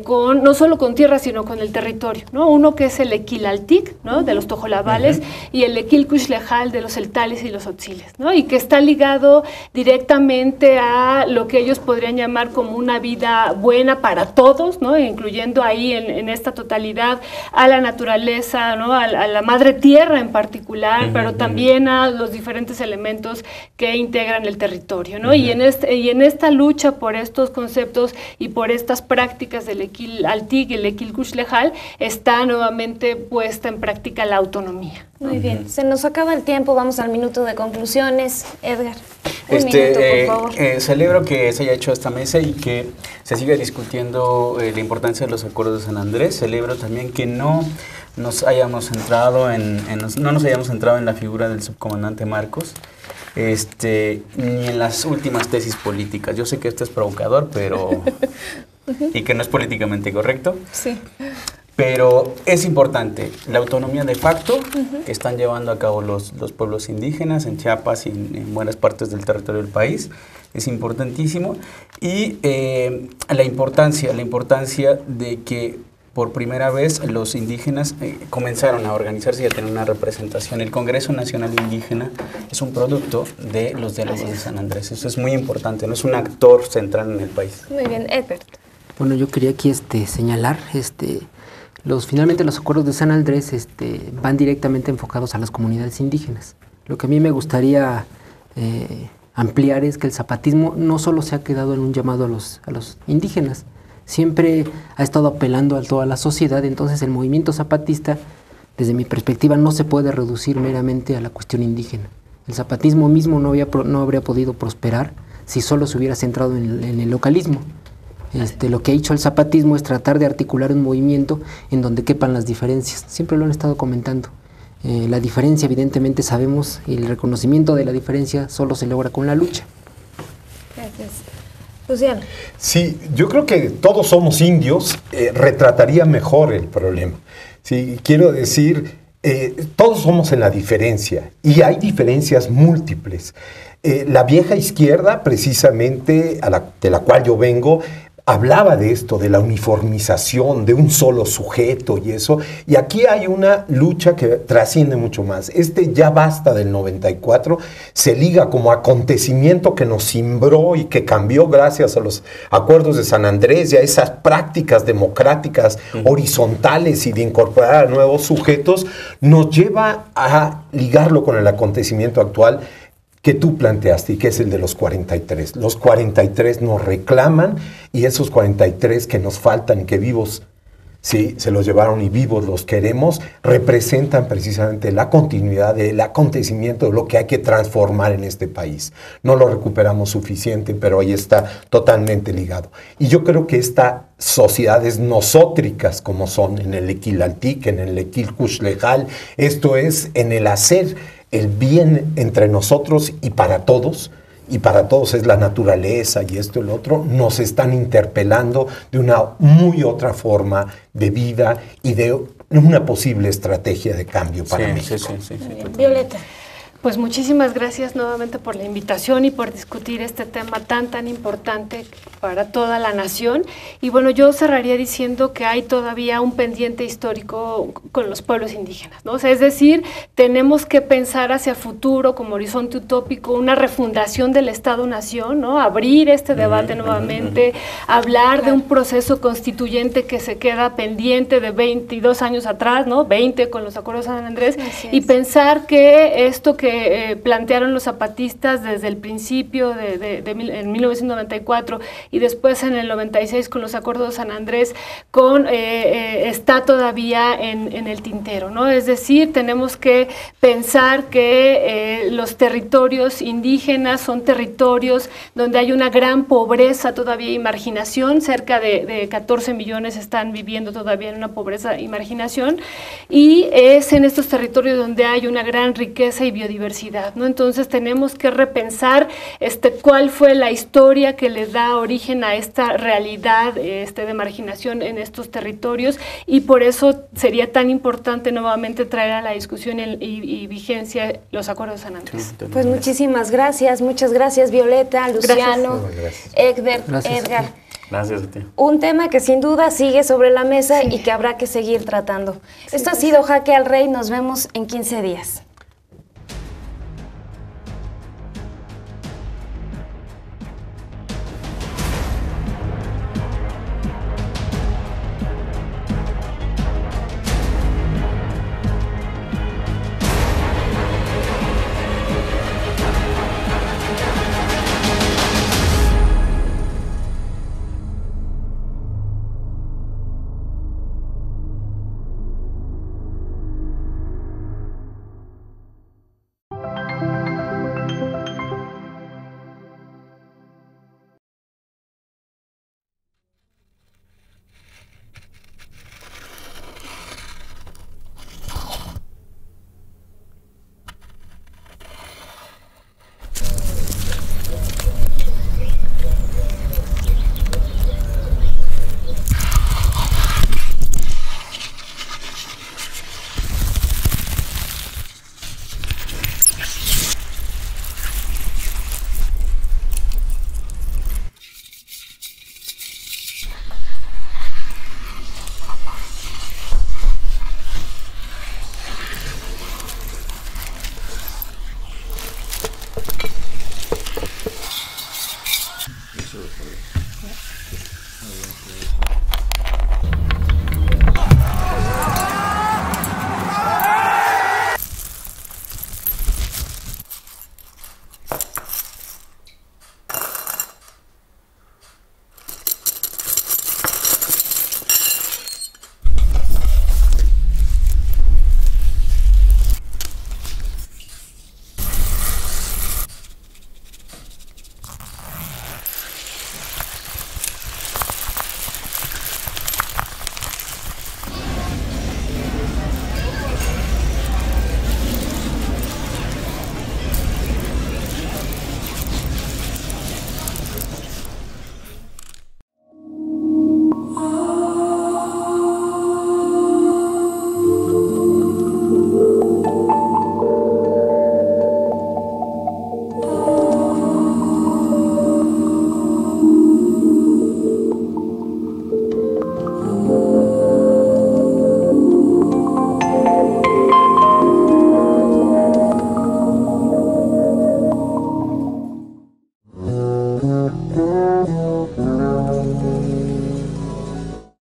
con, no solo con tierra, sino con el territorio, ¿no? Uno que es el equilaltic, ¿no?, de los Tojolavales, y el equilcuxlejal de los Celtales y los Otsiles, ¿no?, y que está ligado directamente a lo que ellos podrían llamar como una vida buena para todos, ¿no?, incluyendo ahí en esta totalidad a la naturaleza, ¿no?, a la madre tierra en particular, pero también a los diferentes elementos que integran el territorio, ¿no? Y en esta lucha por estos conceptos y por estas prácticas del equilaltic, el equilcuxlejal, está nuevamente puesta en práctica la autonomía. Muy bien, se nos acaba el tiempo, vamos al minuto de conclusiones. Edgar, un minuto, por favor. Celebro que se haya hecho esta mesa y que se siga discutiendo la importancia de los acuerdos de San Andrés. Celebro también que no nos hayamos centrado en la figura del subcomandante Marcos, ni en las últimas tesis políticas. Yo sé que esto es provocador, pero... y que no es políticamente correcto, sí, pero es importante la autonomía de facto que están llevando a cabo los pueblos indígenas en Chiapas y en buenas partes del territorio del país. Es importantísimo. Y la importancia de que por primera vez los indígenas comenzaron a organizarse y a tener una representación. El Congreso Nacional Indígena es un producto de los diálogos de San Andrés. Eso es muy importante, no es un actor central en el país. Muy bien, Egbert. Bueno, yo quería aquí señalar, finalmente los acuerdos de San Andrés van directamente enfocados a las comunidades indígenas. Lo que a mí me gustaría ampliar es que el zapatismo no solo se ha quedado en un llamado a los indígenas, siempre ha estado apelando a toda la sociedad. Entonces el movimiento zapatista, desde mi perspectiva, no se puede reducir meramente a la cuestión indígena. El zapatismo mismo no habría podido prosperar si solo se hubiera centrado en el localismo. Lo que ha hecho el zapatismo es tratar de articular un movimiento en donde quepan las diferencias. Siempre lo han estado comentando. La diferencia, evidentemente, sabemos, y el reconocimiento de la diferencia solo se logra con la lucha. Gracias. Luciano. Sí, yo creo que todos somos indios, retrataría mejor el problema. Sí, quiero decir, todos somos en la diferencia, y hay diferencias múltiples. La vieja izquierda, precisamente, de la cual yo vengo, hablaba de esto, de la uniformización, de un solo sujeto y eso, y aquí hay una lucha que trasciende mucho más. Este ya basta del 94, se liga como acontecimiento que nos cimbró y que cambió gracias a los acuerdos de San Andrés y a esas prácticas democráticas horizontales y de incorporar a nuevos sujetos, nos lleva a ligarlo con el acontecimiento actual que tú planteaste y que es el de los 43. Los 43 nos reclaman y esos 43 que nos faltan y que vivos, sí, se los llevaron y vivos los queremos, representan precisamente la continuidad del acontecimiento, lo que hay que transformar en este país. No lo recuperamos suficiente, pero ahí está totalmente ligado. Y yo creo que estas sociedades nosótricas como son en el Equilaltic, en el Equilcuxlejal, esto es en el hacer el bien entre nosotros y para todos es la naturaleza y esto y lo otro, nos están interpelando de una muy otra forma de vida y de una posible estrategia de cambio para México. Sí, Violeta. Pues muchísimas gracias nuevamente por la invitación y por discutir este tema tan importante para toda la nación. Y bueno, yo cerraría diciendo que hay todavía un pendiente histórico con los pueblos indígenas, ¿no? O sea, es decir, tenemos que pensar hacia futuro como horizonte utópico, una refundación del Estado-Nación, ¿no? Abrir este debate nuevamente, hablar de un proceso constituyente que se queda pendiente de 22 años atrás, ¿no? 20 con los acuerdos de San Andrés, y pensar que esto que plantearon los zapatistas desde el principio en 1994 y después en el 96 con los acuerdos de San Andrés, está todavía en el tintero, ¿no? Es decir, tenemos que pensar que los territorios indígenas son territorios donde hay una gran pobreza todavía y marginación, cerca de 14 millones están viviendo todavía en una pobreza y marginación, y es en estos territorios donde hay una gran riqueza y biodiversidad, ¿no? Entonces tenemos que repensar cuál fue la historia que le da origen a esta realidad de marginación en estos territorios, y por eso sería tan importante nuevamente traer a la discusión y vigencia los acuerdos de San Andrés. Pues muchísimas gracias, muchas gracias Violeta, Luciano, gracias. Egbert, gracias, Edgar. Gracias a ti. Un tema que sin duda sigue sobre la mesa y que habrá que seguir tratando. Esto ha sido Jaque al Rey, nos vemos en 15 días.